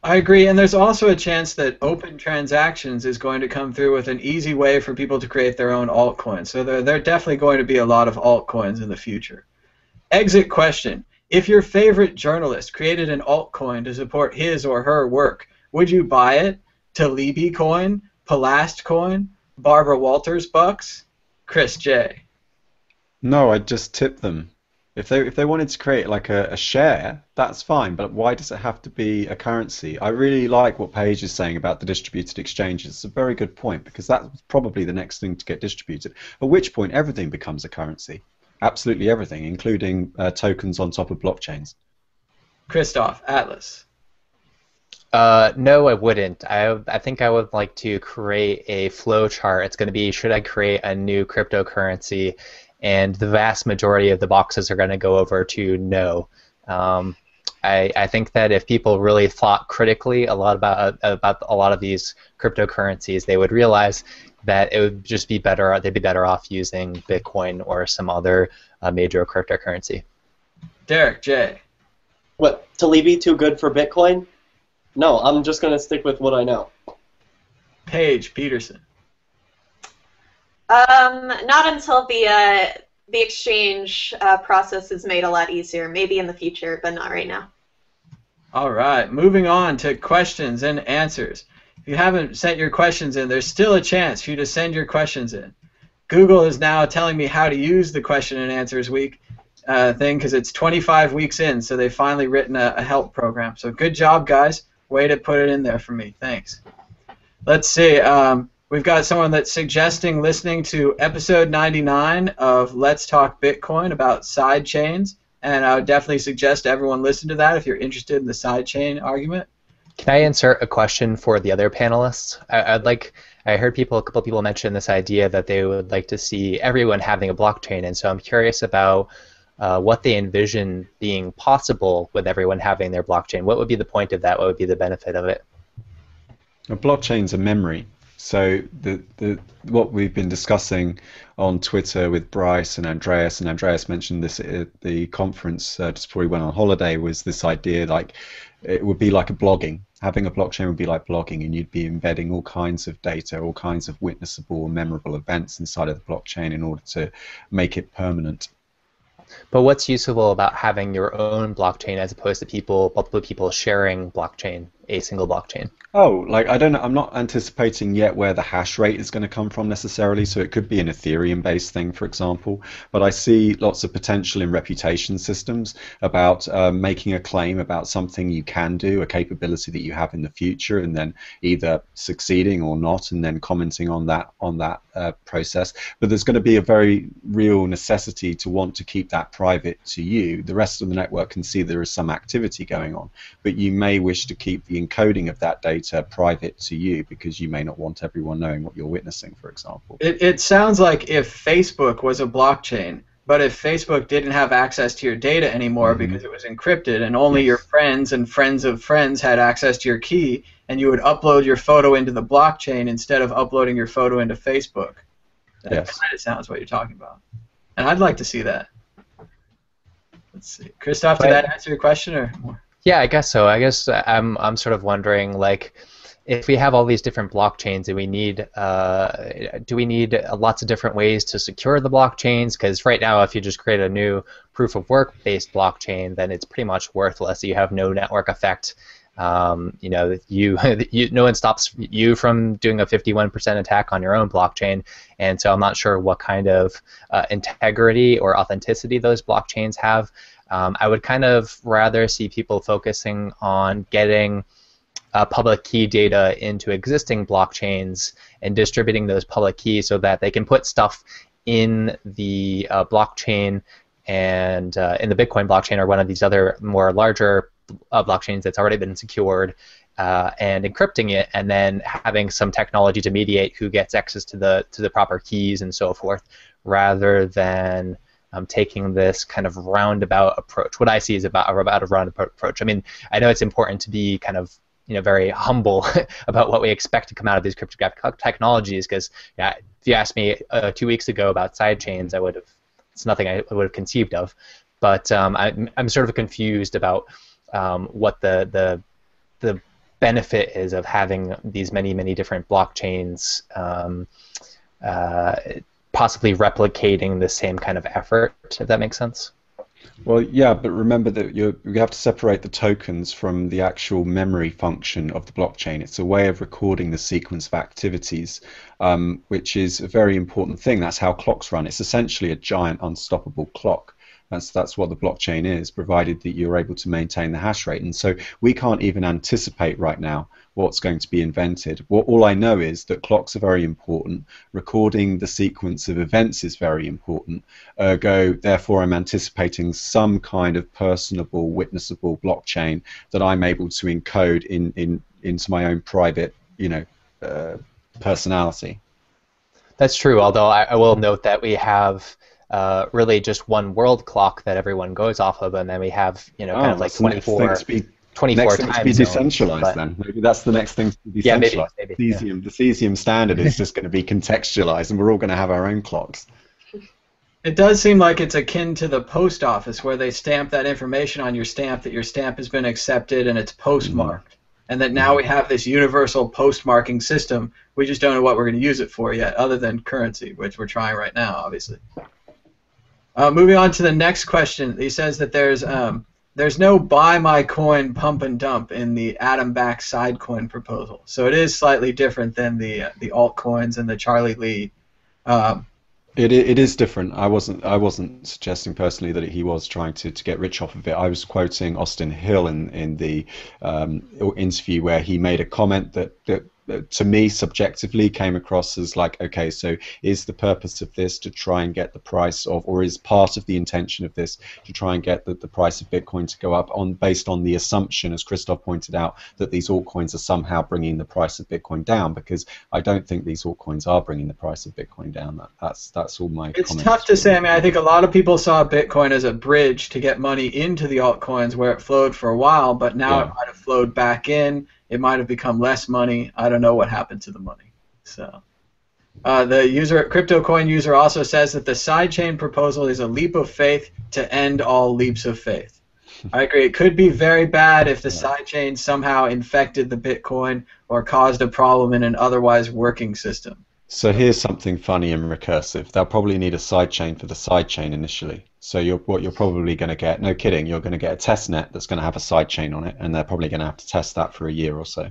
I agree, and there's also a chance that open transactions is going to come through with an easy way for people to create their own altcoins. So there, there are definitely going to be a lot of altcoins in the future. Exit question. If your favorite journalist created an altcoin to support his or her work, would you buy it? Talibi Coin? Palast Coin? Barbara Walters Bucks? Chris J. No, I'd just tip them. If they if they wanted to create like a, a share, that's fine, but why does it have to be a currency? I really like what Paige is saying about the distributed exchanges. It's a very good point, because that's probably the next thing to get distributed, at which point everything becomes a currency. Absolutely everything, including uh, tokens on top of blockchains. Kristov Atlas. Uh, no, I wouldn't. I, I think I would like to create a flow chart. It's going to be, should I create a new cryptocurrency? And the vast majority of the boxes are going to go over to no. Um, I, I think that if people really thought critically a lot about about a lot of these cryptocurrencies, they would realize that it would just be better. They'd be better off using Bitcoin or some other uh, major cryptocurrency. Derek Jay, what, Talibi too good for Bitcoin? No, I'm just going to stick with what I know. Paige Peterson. Um, not until the uh, the exchange uh, process is made a lot easier. Maybe in the future, but not right now. All right, moving on to questions and answers. If you haven't sent your questions in, there's still a chance for you to send your questions in. Google is now telling me how to use the question and answers week uh, thing, because it's twenty-five weeks in, so they've finally written a, a help program. So good job, guys. Way to put it in there for me. Thanks. Let's see. Um, We've got someone that's suggesting listening to episode ninety-nine of Let's Talk Bitcoin about sidechains And I would definitely suggest everyone listen to that if you're interested in the sidechain argument. Can I insert a question for the other panelists? I, I'd like, I heard people, a couple people mention this idea that they would like to see everyone having a blockchain, and so I'm curious about uh, what they envision being possible with everyone having their blockchain. What would be the point of that? What would be the benefit of it? A blockchain's a memory. So the, the what we've been discussing on Twitter with Bryce and Andreas, and Andreas mentioned this at the conference uh, just before we went on holiday, was this idea like it would be like a blogging. Having a blockchain would be like blogging, and you'd be embedding all kinds of data, all kinds of witnessable and memorable events inside of the blockchain in order to make it permanent. But what's useful about having your own blockchain as opposed to people, multiple people sharing blockchain, a single blockchain? Oh, like I don't know. I'm not anticipating yet where the hash rate is going to come from necessarily. So it could be an Ethereum-based thing, for example. But I see lots of potential in reputation systems about uh, making a claim about something you can do, a capability that you have in the future, and then either succeeding or not, and then commenting on that on that uh, process. But there's going to be a very real necessity to want to keep that private to you. The rest of the network can see there is some activity going on, but you may wish to keep the encoding of that data private to you because you may not want everyone knowing what you're witnessing, for example. It, it sounds like if Facebook was a blockchain, but if Facebook didn't have access to your data anymore mm-hmm. because it was encrypted and only yes. your friends and friends of friends had access to your key, and you would upload your photo into the blockchain instead of uploading your photo into Facebook. That yes. kind of sounds what you're talking about. And I'd like to see that. Let's see. Kristov, did that answer your question or more? Yeah, I guess so. I guess I'm I'm sort of wondering, like, if we have all these different blockchains, and we need uh, do we need lots of different ways to secure the blockchains? Because right now, if you just create a new proof of work based blockchain, then it's pretty much worthless. You have no network effect. Um, you know, you, you no one stops you from doing a fifty-one percent attack on your own blockchain, and so I'm not sure what kind of uh, integrity or authenticity those blockchains have. Um, I would kind of rather see people focusing on getting uh, public key data into existing blockchains and distributing those public keys so that they can put stuff in the uh, blockchain and uh, in the Bitcoin blockchain or one of these other more larger uh, blockchains that's already been secured uh, and encrypting it, and then having some technology to mediate who gets access to the to the proper keys and so forth, rather than Um, taking this kind of roundabout approach. What I see is about about a roundabout approach. I mean, I know it's important to be kind of you know very humble about what we expect to come out of these cryptographic technologies. Because yeah, if you asked me uh, two weeks ago about sidechains, I would have it's nothing I would have conceived of. But um, I, I'm sort of confused about um, what the the the benefit is of having these many many different blockchains. Um, uh, possibly replicating the same kind of effort, if that makes sense. Well, yeah, but remember that you you have to separate the tokens from the actual memory function of the blockchain. It's a way of recording the sequence of activities, um, which is a very important thing. That's how clocks run. It's essentially a giant unstoppable clock. That's, that's what the blockchain is, provided that you're able to maintain the hash rate. And so we can't even anticipate right now what's going to be invented. What, all I know is that clocks are very important. Recording the sequence of events is very important. Ergo, therefore, I'm anticipating some kind of personable, witnessable blockchain that I'm able to encode in, in, into my own private, you know, uh, personality. That's true, although I, I will note that we have Uh, really just one world clock that everyone goes off of, and then we have you know oh, kind of like twenty-four, be, twenty-four next time to be decentralized zones, then. Maybe that's the next thing to be decentralized. Yeah, maybe, maybe, Cesium, yeah. The Cesium standard is just going to be contextualized, and we're all going to have our own clocks. It does seem like it's akin to the post office where they stamp that information on your stamp that your stamp has been accepted and it's postmarked. Mm. And that now we have this universal postmarking system. We just don't know what we're going to use it for yet, other than currency, which we're trying right now, obviously. Uh, moving on to the next question, he says that there's um, there's no buy my coin pump and dump in the Adam Back sidecoin proposal, so it is slightly different than the uh, the altcoins and the Charlie Lee. Um, it it is different. I wasn't I wasn't suggesting personally that he was trying to to get rich off of it. I was quoting Austin Hill in in the um, interview where he made a comment that that to me subjectively came across as like, okay, so is the purpose of this to try and get the price of, or is part of the intention of this to try and get the, the price of Bitcoin to go up on based on the assumption, as Kristov pointed out, that these altcoins are somehow bringing the price of Bitcoin down, because I don't think these altcoins are bringing the price of Bitcoin down. That, that's that's all my comments. It's tough to say. I mean, I think a lot of people saw Bitcoin as a bridge to get money into the altcoins where it flowed for a while, but now yeah. it might have flowed back in. It might have become less money. I don't know what happened to the money. So, uh, the user, CryptoCoin user, also says that the sidechain proposal is a leap of faith to end all leaps of faith. I agree. It could be very bad if the sidechain somehow infected the Bitcoin or caused a problem in an otherwise working system. So here's something funny and recursive. They'll probably need a sidechain for the sidechain initially. So you're, what you're probably going to get, no kidding, you're going to get a test net that's going to have a sidechain on it, and they're probably going to have to test that for a year or so.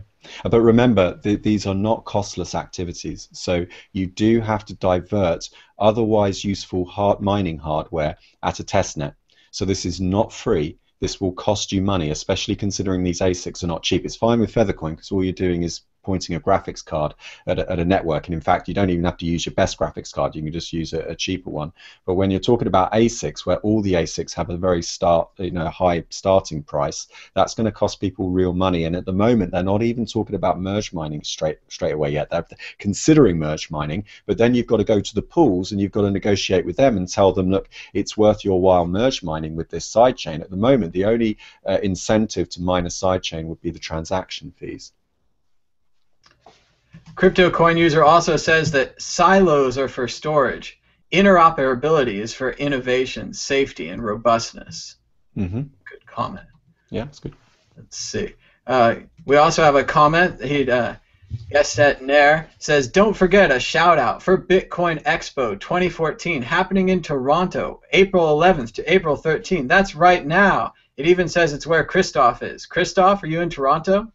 But remember, th these are not costless activities. So you do have to divert otherwise useful hard mining hardware at a test net. So this is not free. This will cost you money, especially considering these A SICs are not cheap. It's fine with Feathercoin because all you're doing is pointing a graphics card at a, at a network, and in fact you don't even have to use your best graphics card, you can just use a, a cheaper one. But when you're talking about A SICs, where all the A SICs have a very start, you know, high starting price, that's going to cost people real money. And at the moment they're not even talking about merge mining straight straight away yet. They're considering merge mining, but then you've got to go to the pools and you've got to negotiate with them and tell them, look, it's worth your while merge mining with this sidechain. At the moment the only uh, incentive to mine a sidechain would be the transaction fees. CryptoCoin user also says that silos are for storage, interoperability is for innovation, safety, and robustness. Mm-hmm. Good comment. Yeah, that's good. Let's see. Uh, we also have a comment. He, uh, Yeset Nair says, don't forget a shout out for Bitcoin Expo twenty fourteen happening in Toronto, April eleventh to April thirteenth. That's right now. It even says it's where Kristov is. Kristov, are you in Toronto?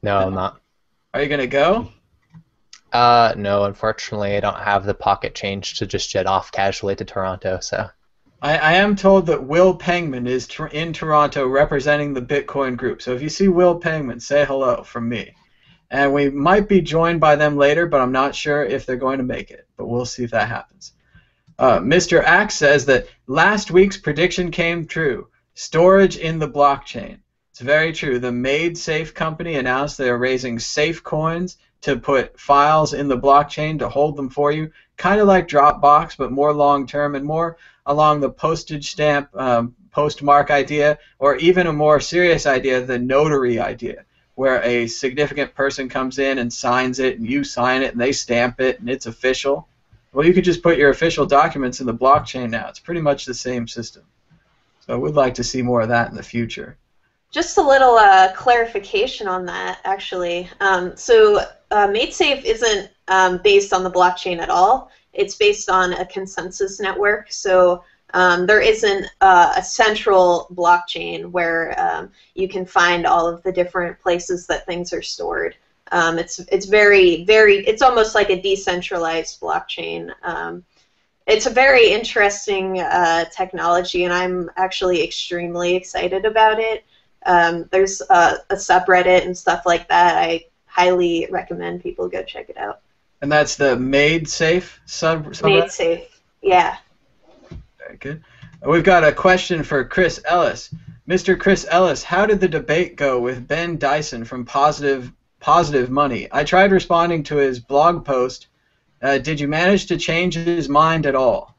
No, I'm not. Are you going to go? Uh, no, unfortunately, I don't have the pocket change to just jet off casually to Toronto. So, I, I am told that Will Pangman is tr in Toronto representing the Bitcoin group. So if you see Will Pangman, say hello from me. And we might be joined by them later, but I'm not sure if they're going to make it. But we'll see if that happens. Uh, Mister Axe says that last week's prediction came true. Storage in the blockchain. It's very true. The MaidSafe company announced they are raising safe coins to put files in the blockchain to hold them for you, kind of like Dropbox, but more long-term and more along the postage stamp um, postmark idea, or even a more serious idea, the notary idea, where a significant person comes in and signs it, and you sign it, and they stamp it, and it's official. Well, you could just put your official documents in the blockchain now. It's pretty much the same system. So we'd like to see more of that in the future. Just a little uh, clarification on that, actually. Um, so uh, MaidSafe isn't um, based on the blockchain at all. It's based on a consensus network. So um, there isn't uh, a central blockchain where um, you can find all of the different places that things are stored. Um, it's it's very, very, it's almost like a decentralized blockchain. Um, It's a very interesting uh, technology, and I'm actually extremely excited about it. Um, there's a, a subreddit and stuff like that. I highly recommend people go check it out. And that's the MaidSafe sub subreddit? MaidSafe, yeah. Very good. We've got a question for Chris Ellis. Mister Chris Ellis, how did the debate go with Ben Dyson from Positive, Positive Money? I tried responding to his blog post. Uh, did you manage to change his mind at all?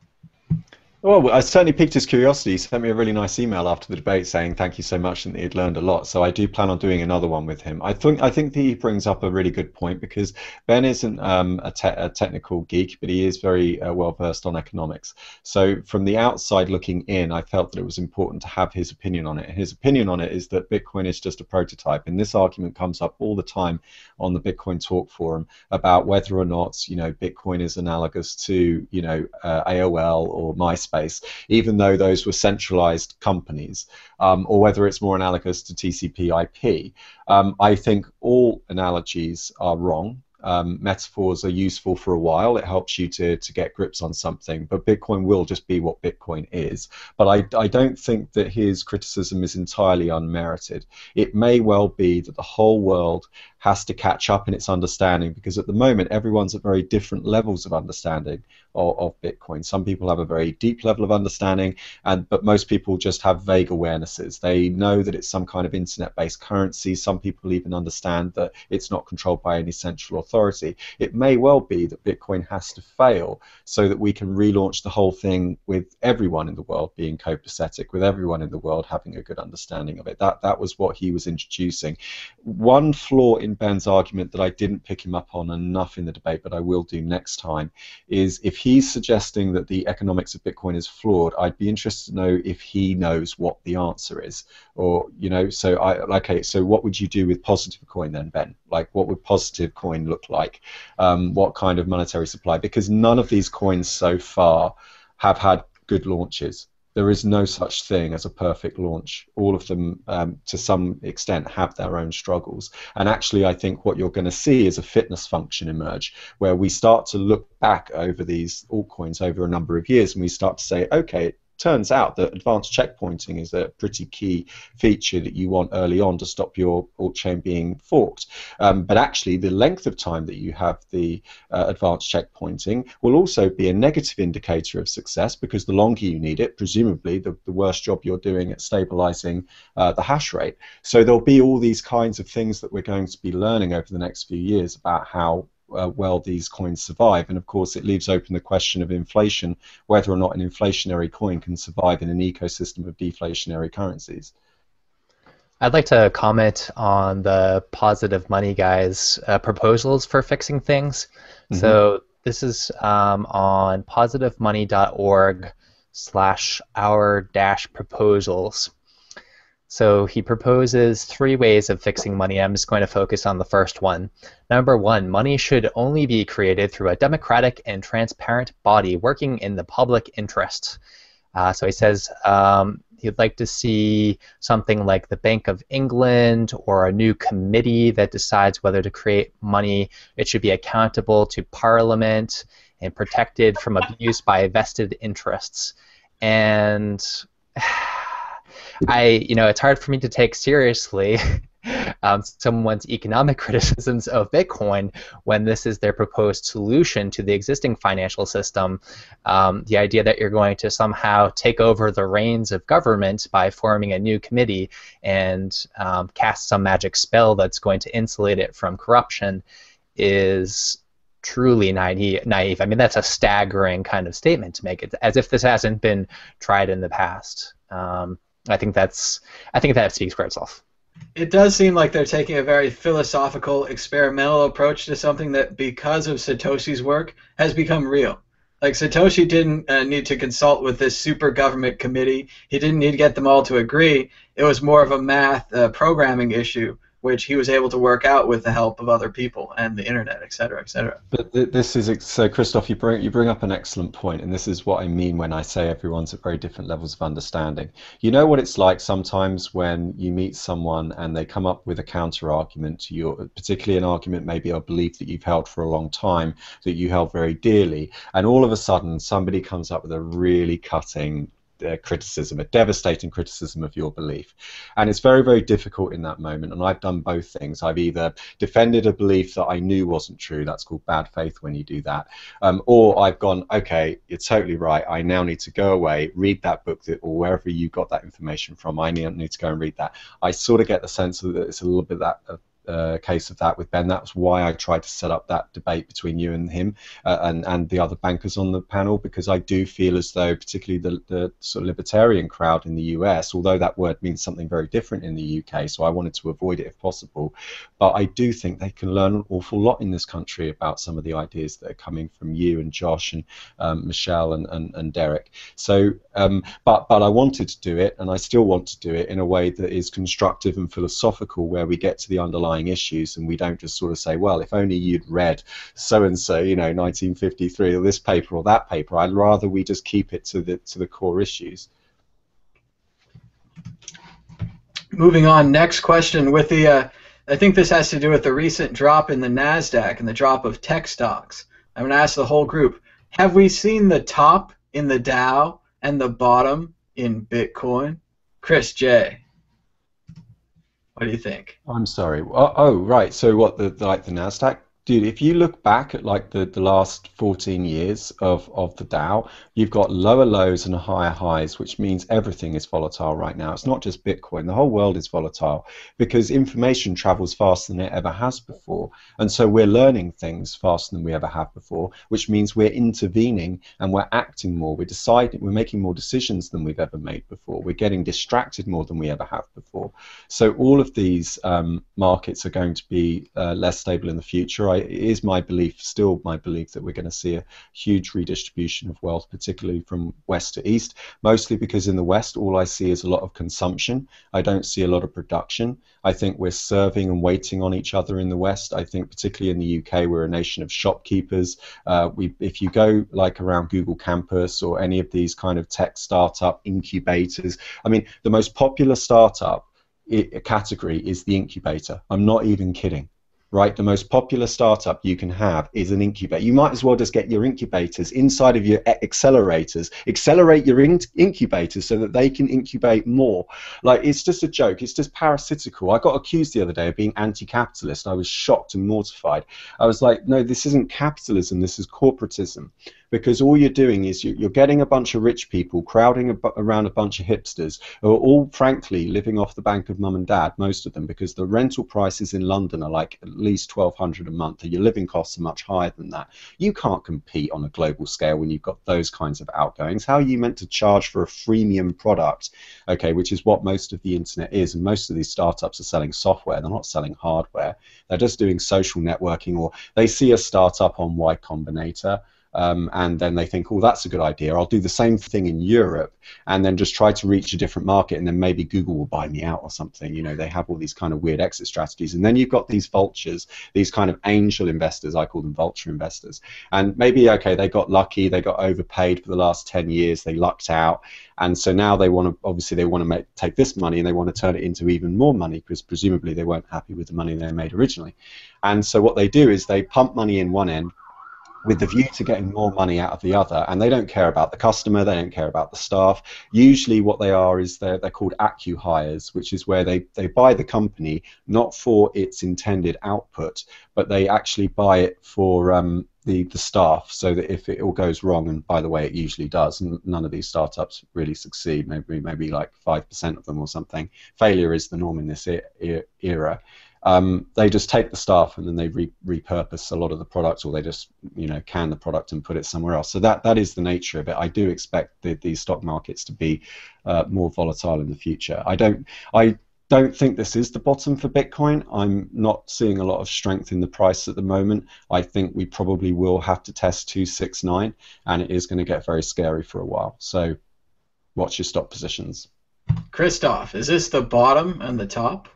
Well, I certainly piqued his curiosity. He sent me a really nice email after the debate saying thank you so much and that he'd learned a lot. So I do plan on doing another one with him. I think I think he brings up a really good point, because Ben isn't um, a, te a technical geek, but he is very uh, well versed on economics. So from the outside looking in, I felt that it was important to have his opinion on it. His opinion on it is that Bitcoin is just a prototype, and this argument comes up all the time on the Bitcoin Talk forum about whether or not you know Bitcoin is analogous to you know uh, A O L or MySpace. Space, even though those were centralized companies, um, or whether it's more analogous to T C P I P. Um, I think all analogies are wrong. um, metaphors are useful for a while. It helps you to, to get grips on something, but Bitcoin will just be what Bitcoin is. But I, I don't think that his criticism is entirely unmerited. It may well be that the whole world has to catch up in its understanding, because at the moment everyone's at very different levels of understanding of, of Bitcoin. Some people have a very deep level of understanding, and but most people just have vague awarenesses. They know that it's some kind of internet-based currency. Some people even understand that it's not controlled by any central authority. It may well be that Bitcoin has to fail so that we can relaunch the whole thing with everyone in the world being copacetic, with everyone in the world having a good understanding of it. That, that was what he was introducing. One flaw in Ben's argument that I didn't pick him up on enough in the debate, but I will do next time, is if he's suggesting that the economics of Bitcoin is flawed, I'd be interested to know if he knows what the answer is. Or, you know, so I okay, so what would you do with Positivecoin then, Ben? Like, what would Positivecoin look like? Um, what kind of monetary supply? Because none of these coins so far have had good launches. There is no such thing as a perfect launch. All of them, um, to some extent, have their own struggles. And actually, I think what you're going to see is a fitness function emerge, where we start to look back over these altcoins over a number of years, and we start to say, okay, it turns out that advanced checkpointing is a pretty key feature that you want early on to stop your altchain being forked. Um, but actually, the length of time that you have the uh, advanced checkpointing will also be a negative indicator of success, because the longer you need it, presumably the, the worse job you're doing at stabilizing uh, the hash rate. So there'll be all these kinds of things that we're going to be learning over the next few years about how Uh, well these coins survive. And of course it leaves open the question of inflation, whether or not an inflationary coin can survive in an ecosystem of deflationary currencies. I'd like to comment on the Positive Money guys' uh, proposals for fixing things. Mm-hmm. So this is um, on positivemoney.org slash our dash proposals. So he proposes three ways of fixing money. I'm just going to focus on the first one. Number one, money should only be created through a democratic and transparent body working in the public interest. Uh, so he says um, he'd like to see something like the Bank of England or a new committee that decides whether to create money. It should be accountable to Parliament and protected from abuse by vested interests. And I, you know, it's hard for me to take seriously um, someone's economic criticisms of Bitcoin when this is their proposed solution to the existing financial system. Um, the idea that you're going to somehow take over the reins of government by forming a new committee and um, cast some magic spell that's going to insulate it from corruption is truly naive. I mean, that's a staggering kind of statement to make. It's as if this hasn't been tried in the past. Um, I think that's. I think that speaks for itself. It does seem like they're taking a very philosophical, experimental approach to something that, because of Satoshi's work, has become real. Like, Satoshi didn't uh, need to consult with this super government committee. He didn't need to get them all to agree. It was more of a math uh, programming issue, which he was able to work out with the help of other people and the internet, et cetera, et cetera. But th this is so, Kristov, you bring you bring up an excellent point, and this is what I mean when I say everyone's at very different levels of understanding. You know what it's like sometimes when you meet someone and they come up with a counter argument to your, particularly an argument maybe a belief that you've held for a long time, that you held very dearly, and all of a sudden somebody comes up with a really cutting Uh, criticism, a devastating criticism of your belief. And it's very, very difficult in that moment, and I've done both things. I've either defended a belief that I knew wasn't true, that's called bad faith when you do that, um, or I've gone, okay, you're totally right, I now need to go away, read that book that, or wherever you got that information from, I need to go and read that. I sort of get the sense that it's a little bit that uh, Uh, case of that with Ben. That was why I tried to set up that debate between you and him uh, and, and the other bankers on the panel, because I do feel as though particularly the, the sort of libertarian crowd in the U S, although that word means something very different in the U K, so I wanted to avoid it if possible, but I do think they can learn an awful lot in this country about some of the ideas that are coming from you and Josh and um, Michelle and, and, and Derek. So, um, but, but I wanted to do it, and I still want to do it in a way that is constructive and philosophical, where we get to the underlying issues and we don't just sort of say, well, if only you'd read so-and-so, you know, nineteen fifty-three, or this paper or that paper. I'd rather we just keep it to the to the core issues. Moving on, next question with the uh, I think this has to do with the recent drop in the Nasdaq and the drop of tech stocks. I'm going to ask the whole group, have we seen the top in the Dow and the bottom in Bitcoin? Chris J, what do you think? I'm sorry. Oh, oh right. So what, the, like the Nasdaq? Dude, if you look back at like the, the last fourteen years of, of the Dow, you've got lower lows and higher highs, which means everything is volatile right now. It's not just Bitcoin. The whole world is volatile because information travels faster than it ever has before. And so we're learning things faster than we ever have before, which means we're intervening and we're acting more. We're deciding, we're making more decisions than we've ever made before. We're getting distracted more than we ever have before. So all of these um, markets are going to be uh, less stable in the future. I It is my belief, still my belief, that we're going to see a huge redistribution of wealth, particularly from west to east, mostly because in the west all I see is a lot of consumption. I don't see a lot of production. I think we're serving and waiting on each other in the west. I think particularly in the U K we're a nation of shopkeepers. Uh, we, if you go like around Google campus or any of these kind of tech startup incubators, I mean the most popular startup i- category is the incubator. I'm not even kidding. Right, the most popular startup you can have is an incubator. You might as well just get your incubators inside of your accelerators. Accelerate your in incubators so that they can incubate more. Like, it's just a joke. It's just parasitical. I got accused the other day of being anti-capitalist. I was shocked and mortified. I was like, no, this isn't capitalism. This is corporatism. Because all you're doing is you're getting a bunch of rich people crowding around a bunch of hipsters who are all, frankly, living off the bank of mum and dad, most of them, because the rental prices in London are like at least twelve hundred dollars a month, and your living costs are much higher than that. You can't compete on a global scale when you've got those kinds of outgoings. How are you meant to charge for a freemium product, okay, which is what most of the internet is, and most of these startups are selling software. They're not selling hardware. They're just doing social networking, or they see a startup on Y Combinator, Um, and then they think, oh, that's a good idea. I'll do the same thing in Europe and then just try to reach a different market, and then maybe Google will buy me out or something. You know, they have all these kind of weird exit strategies. And then you've got these vultures, these kind of angel investors. I call them vulture investors. And maybe, okay, they got lucky. They got overpaid for the last ten years. They lucked out. And so now they want to, obviously, they want to make, take this money and they want to turn it into even more money, because presumably they weren't happy with the money they made originally. And so what they do is they pump money in one end with the view to getting more money out of the other, and they don't care about the customer, they don't care about the staff. Usually what they are is they're, they're called acqui-hires, which is where they, they buy the company not for its intended output, but they actually buy it for um, the, the staff, so that if it all goes wrong, and by the way it usually does, and none of these startups really succeed, maybe, maybe like five percent of them or something. Failure is the norm in this era. Um, they just take the staff and then they re repurpose a lot of the product, or they just, you know, can the product and put it somewhere else. So that, that is the nature of it. I do expect the, these stock markets to be uh, more volatile in the future. I don't, I don't think this is the bottom for Bitcoin. I'm not seeing a lot of strength in the price at the moment. I think we probably will have to test two sixty-nine, and it is going to get very scary for a while. So watch your stock positions. Kristov, is this the bottom and the top?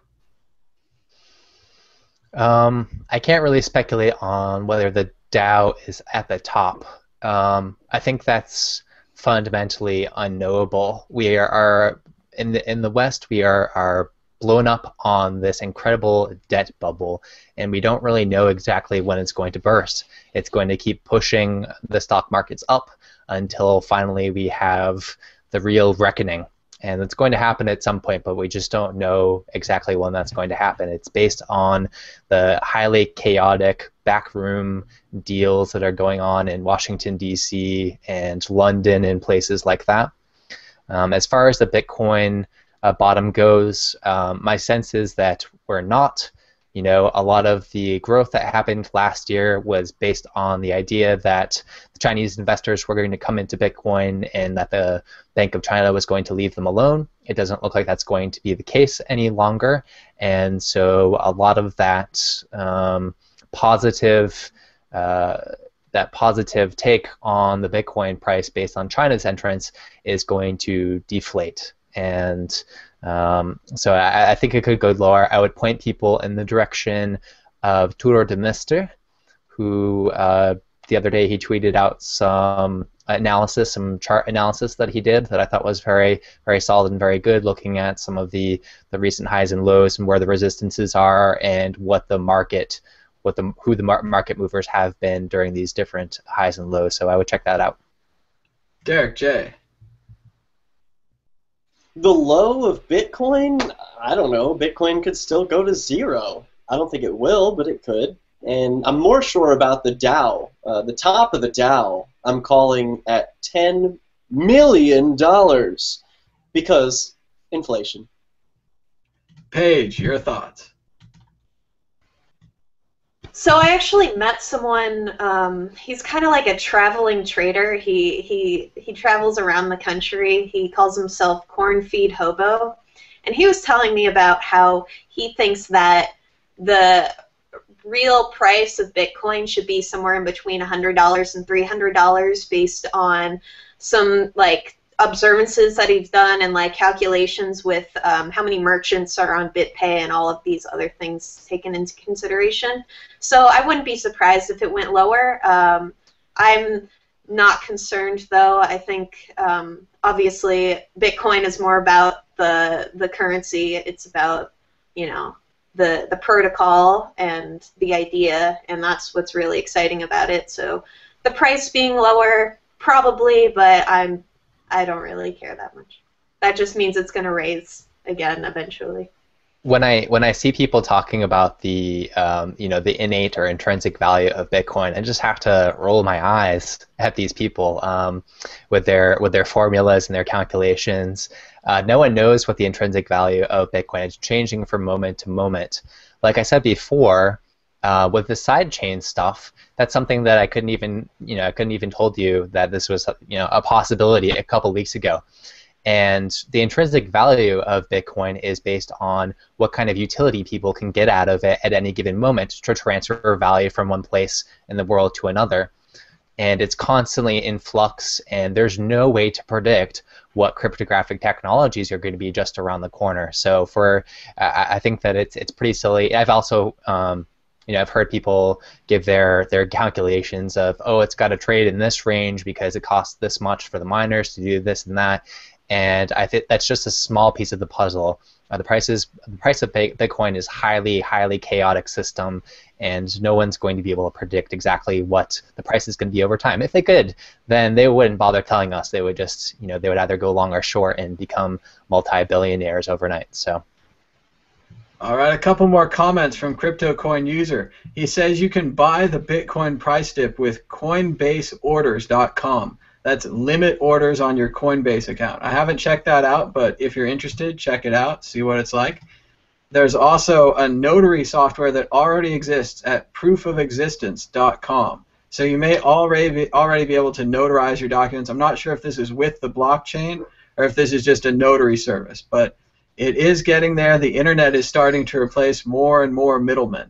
Um, I can't really speculate on whether the Dow is at the top. Um, I think that's fundamentally unknowable. We are in the in the West. We are are blown up on this incredible debt bubble, and we don't really know exactly when it's going to burst. It's going to keep pushing the stock markets up until finally we have the real reckoning. And it's going to happen at some point, but we just don't know exactly when that's going to happen. It's based on the highly chaotic backroom deals that are going on in Washington, D C and London and places like that. Um, as far as the Bitcoin uh, bottom goes, um, my sense is that we're not. You know, a lot of the growth that happened last year was based on the idea that the Chinese investors were going to come into Bitcoin and that the Bank of China was going to leave them alone. It doesn't look like that's going to be the case any longer. And so a lot of that um, positive uh, that positive take on the Bitcoin price based on China's entrance is going to deflate. And um, so I, I think it could go lower. I would point people in the direction of Turo de Mister, who uh, the other day he tweeted out some analysis, some chart analysis that he did that I thought was very, very solid and very good, looking at some of the, the recent highs and lows and where the resistances are and what the market, what the who the market movers have been during these different highs and lows. So I would check that out. Derek Jay. The low of Bitcoin, I don't know, Bitcoin could still go to zero. I don't think it will, but it could. And I'm more sure about the Dow. Uh, the top of the Dow, I'm calling at ten million dollars because inflation. Paige, your thoughts. So I actually met someone, um, he's kind of like a traveling trader. He, he, he travels around the country. He calls himself Corn Feed Hobo. And he was telling me about how he thinks that the real price of Bitcoin should be somewhere in between one hundred dollars and three hundred dollars based on some like observances that he's done and like calculations with um, how many merchants are on BitPay and all of these other things taken into consideration. So I wouldn't be surprised if it went lower. Um, I'm not concerned though. I think um, obviously Bitcoin is more about the the currency. It's about, you know, the the protocol and the idea, and that's what's really exciting about it. So the price being lower probably, but I'm I don't really care that much. That just means it's going to raise again eventually. When I when I see people talking about the um, you know, the innate or intrinsic value of Bitcoin, I just have to roll my eyes at these people um, with their with their formulas and their calculations. Uh, no one knows what the intrinsic value of Bitcoin is, changing from moment to moment. Like I said before, uh, with the sidechain stuff, that's something that I couldn't even you know I couldn't even told you that this was you know a possibility a couple weeks ago. And the intrinsic value of Bitcoin is based on what kind of utility people can get out of it at any given moment to transfer value from one place in the world to another. And it's constantly in flux, and there's no way to predict what cryptographic technologies are going to be just around the corner. So for uh, I think that it's it's pretty silly. I've also um, You know, I've heard people give their their calculations of, oh, it's got to trade in this range because it costs this much for the miners to do this and that. And I think that's just a small piece of the puzzle. Uh, the prices, the price of Bitcoin is highly, highly chaotic system, and no one's going to be able to predict exactly what the price is going to be over time. If they could, then they wouldn't bother telling us. They would just, you know, they would either go long or short and become multi-billionaires overnight. So. All right, a couple more comments from CryptoCoin user. He says you can buy the Bitcoin price dip with Coinbase Orders dot com. That's limit orders on your Coinbase account. I haven't checked that out, but if you're interested, check it out, see what it's like. There's also a notary software that already exists at proof of existence dot com. So you may already be, already be able to notarize your documents. I'm not sure if this is with the blockchain or if this is just a notary service, but it is getting there. The internet is starting to replace more and more middlemen.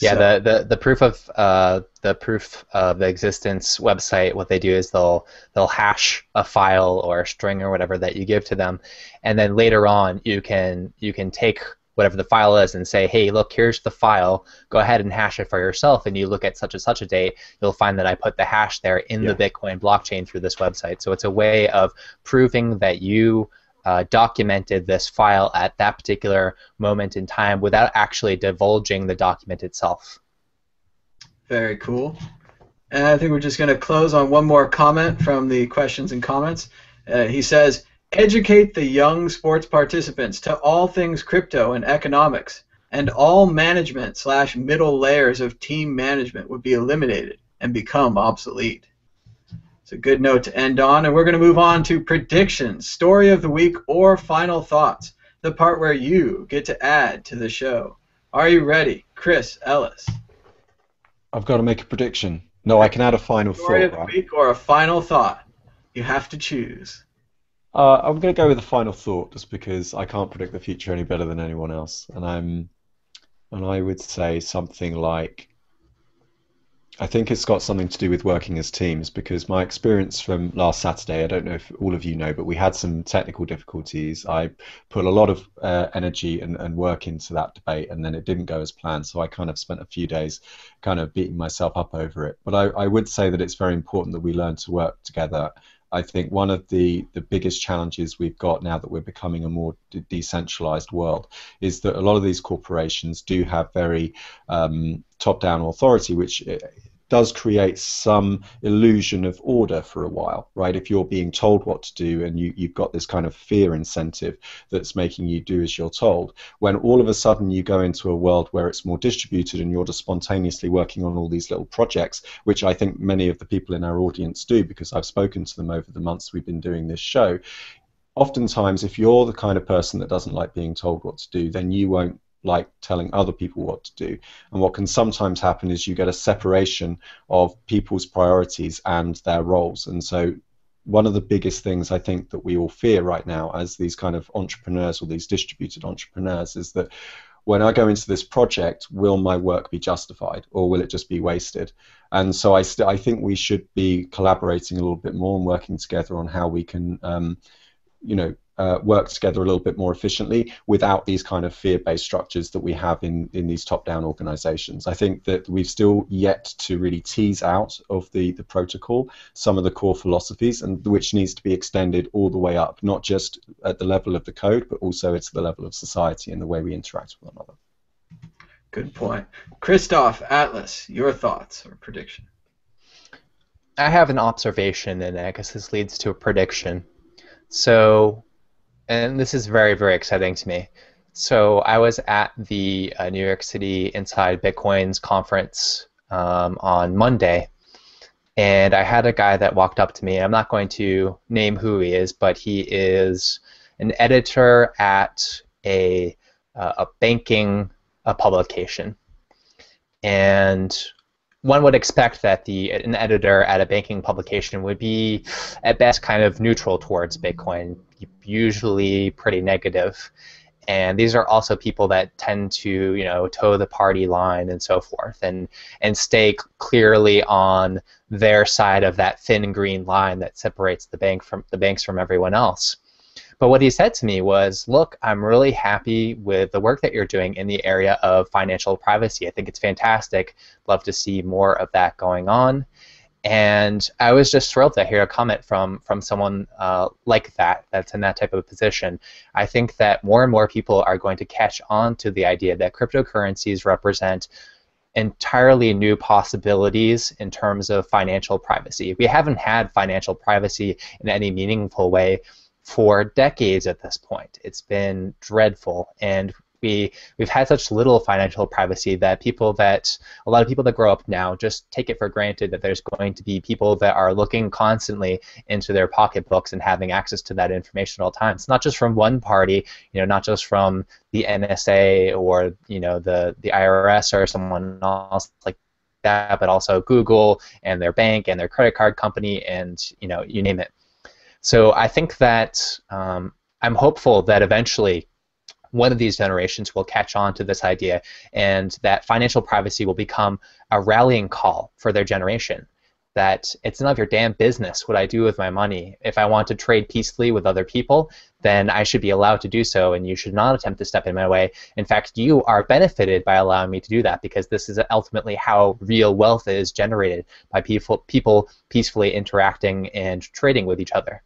Yeah, so. the, the the proof of uh, the proof of existence website. What they do is they'll they'll hash a file or a string or whatever that you give to them, and then later on you can you can take whatever the file is and say, hey, look, here's the file. Go ahead and hash it for yourself. And you look at such and such a date, you'll find that I put the hash there in yeah. the Bitcoin blockchain through this website. So it's a way of proving that you. Uh, documented this file at that particular moment in time without actually divulging the document itself. Very cool. And I think we're just going to close on one more comment from the questions and comments. Uh, he says, educate the young sports participants to all things crypto and economics, and all management slash middle layers of team management would be eliminated and become obsolete. It's a good note to end on, and we're going to move on to predictions, story of the week, or final thoughts, the part where you get to add to the show. Are you ready, Chris Ellis? I've got to make a prediction. No, I can add a final thought. Story of the week or a final thought. You have to choose. Uh, I'm going to go with a final thought just because I can't predict the future any better than anyone else, and I'm, and I would say something like I think it's got something to do with working as teams, because my experience from last Saturday, I don't know if all of you know, but we had some technical difficulties. I put a lot of uh, energy and, and work into that debate, and then it didn't go as planned, so I kind of spent a few days kind of beating myself up over it. But I, I would say that it's very important that we learn to work together. I think one of the, the biggest challenges we've got now that we're becoming a more de decentralized world is that a lot of these corporations do have very um, top-down authority, which does create some illusion of order for a while, right? If you're being told what to do and you, you've got this kind of fear incentive that's making you do as you're told, when all of a sudden you go into a world where it's more distributed and you're just spontaneously working on all these little projects, which I think many of the people in our audience do because I've spoken to them over the months we've been doing this show, oftentimes if you're the kind of person that doesn't like being told what to do, then you won't like telling other people what to do. And what can sometimes happen is you get a separation of people's priorities and their roles. And so one of the biggest things I think that we all fear right now as these kind of entrepreneurs or these distributed entrepreneurs is that when I go into this project, will my work be justified or will it just be wasted? And so I, st I think we should be collaborating a little bit more and working together on how we can um, you know, Uh, work together a little bit more efficiently without these kind of fear-based structures that we have in, in these top-down organizations. I think that we've still yet to really tease out of the, the protocol some of the core philosophies, and which needs to be extended all the way up, not just at the level of the code, but also at the level of society and the way we interact with one another. Good point. Kristov Atlas, your thoughts or prediction? I have an observation, and I guess this leads to a prediction. So, and this is very, very exciting to me. So I was at the uh, New York City Inside Bitcoins conference um, on Monday, and I had a guy that walked up to me. I'm not going to name who he is, but he is an editor at a, uh, a banking a publication. And one would expect that the an editor at a banking publication would be, at best, kind of neutral towards Bitcoin, usually pretty negative. And these are also people that tend to, you know, toe the party line and so forth, and and stay clearly on their side of that thin green line that separates the bank from the banks from everyone else. But what he said to me was, "Look, I'm really happy with the work that you're doing in the area of financial privacy. I think it's fantastic. Love to see more of that going on." And I was just thrilled to hear a comment from from someone uh, like that, that's in that type of position. I think that more and more people are going to catch on to the idea that cryptocurrencies represent entirely new possibilities in terms of financial privacy. We haven't had financial privacy in any meaningful way for decades at this point. It's been dreadful, and We, we've had such little financial privacy that people that, a lot of people that grow up now just take it for granted that there's going to be people that are looking constantly into their pocketbooks and having access to that information all the time. It's not just from one party, you know, not just from the N S A or, you know, the, the I R S or someone else like that, but also Google and their bank and their credit card company and, you know, you name it. So I think that um, I'm hopeful that eventually one of these generations will catch on to this idea, and that financial privacy will become a rallying call for their generation. That it's none of your damn business what I do with my money. If I want to trade peacefully with other people, then I should be allowed to do so, and you should not attempt to step in my way. In fact, you are benefited by allowing me to do that, because this is ultimately how real wealth is generated, by people, people peacefully interacting and trading with each other.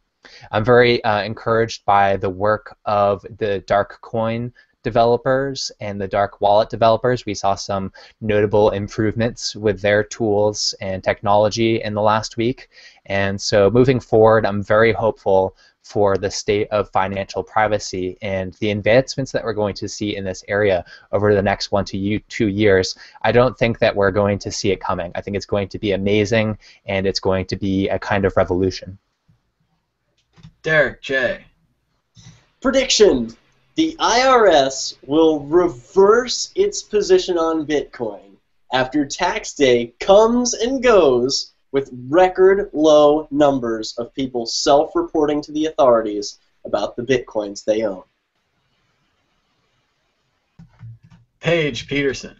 I'm very uh, encouraged by the work of the dark coin developers and the dark wallet developers. We saw some notable improvements with their tools and technology in the last week. And so moving forward, I'm very hopeful for the state of financial privacy and the advancements that we're going to see in this area over the next one to two years. I don't think that we're going to see it coming. I think it's going to be amazing, and it's going to be a kind of revolution. Derek Jay. Prediction: the I R S will reverse its position on Bitcoin after tax day comes and goes with record low numbers of people self-reporting to the authorities about the Bitcoins they own. Paige Peterson.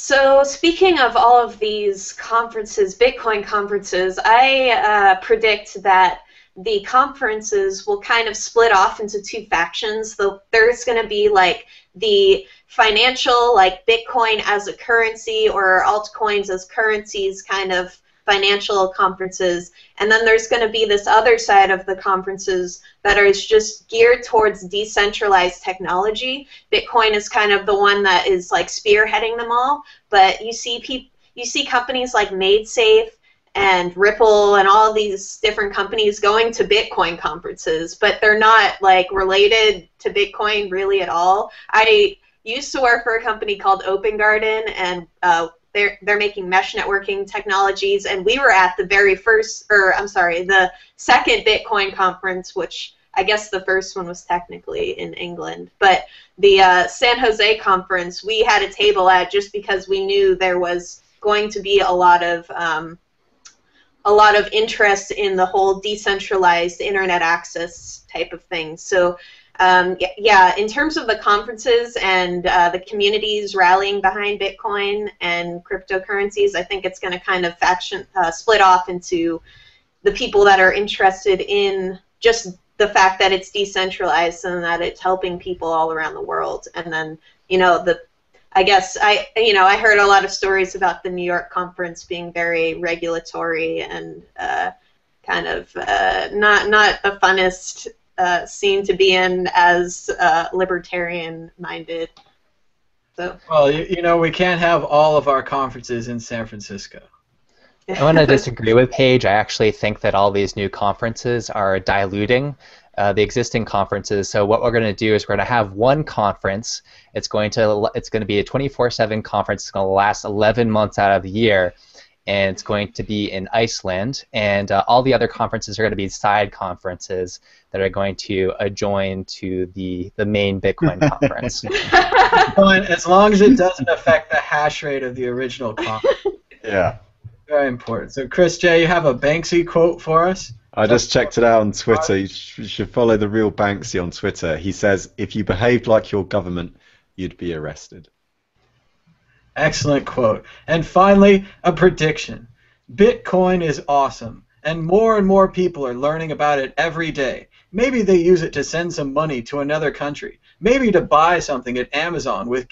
So speaking of all of these conferences, Bitcoin conferences, I uh, predict that the conferences will kind of split off into two factions. So there's going to be like the financial, like Bitcoin as a currency or altcoins as currencies kind of financial conferences, and then there's going to be this other side of the conferences that is just geared towards decentralized technology. Bitcoin is kind of the one that is like spearheading them all, but you see people, you see companies like MaidSafe and Ripple and all these different companies going to Bitcoin conferences, but they're not like related to Bitcoin really at all. I used to work for a company called Open Garden, and uh, They're, they're making mesh networking technologies, and we were at the very first, or I'm sorry, the second Bitcoin conference, which I guess the first one was technically in England, but the uh, San Jose conference we had a table at just because we knew there was going to be a lot of um, a lot of interest in the whole decentralized internet access type of thing. So Um, yeah, in terms of the conferences and uh, the communities rallying behind Bitcoin and cryptocurrencies, I think it's going to kind of faction uh, split off into the people that are interested in just the fact that it's decentralized and that it's helping people all around the world. And then, you know, the I guess I you know I heard a lot of stories about the New York conference being very regulatory and uh, kind of uh, not not the funnest. Uh, seem to be in as uh, libertarian-minded. So. Well, you, you know, we can't have all of our conferences in San Francisco. I want to disagree with Paige. I actually think that all these new conferences are diluting uh, the existing conferences. So what we're going to do is we're going to have one conference. It's going to it's going to be a twenty-four seven conference. It's going to last eleven months out of the year, and it's going to be in Iceland, and uh, all the other conferences are going to be side conferences that are going to adjoin to the, the main Bitcoin conference. As long as it doesn't affect the hash rate of the original conference. Yeah. Very important. So, Chris J, you have a Banksy quote for us? I just checked it out on Twitter. You should follow the real Banksy on Twitter. He says, if you behaved like your government, you'd be arrested. Excellent quote. And finally, a prediction. Bitcoin is awesome, and more and more people are learning about it every day. Maybe they use it to send some money to another country. Maybe to buy something at Amazon with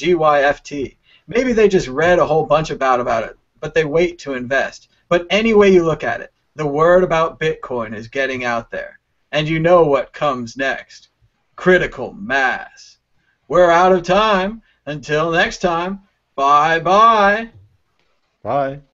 G Y F T. Maybe they just read a whole bunch about, about it, but they wait to invest. But any way you look at it, the word about Bitcoin is getting out there. And you know what comes next. Critical mass. We're out of time. Until next time. Bye-bye. Bye.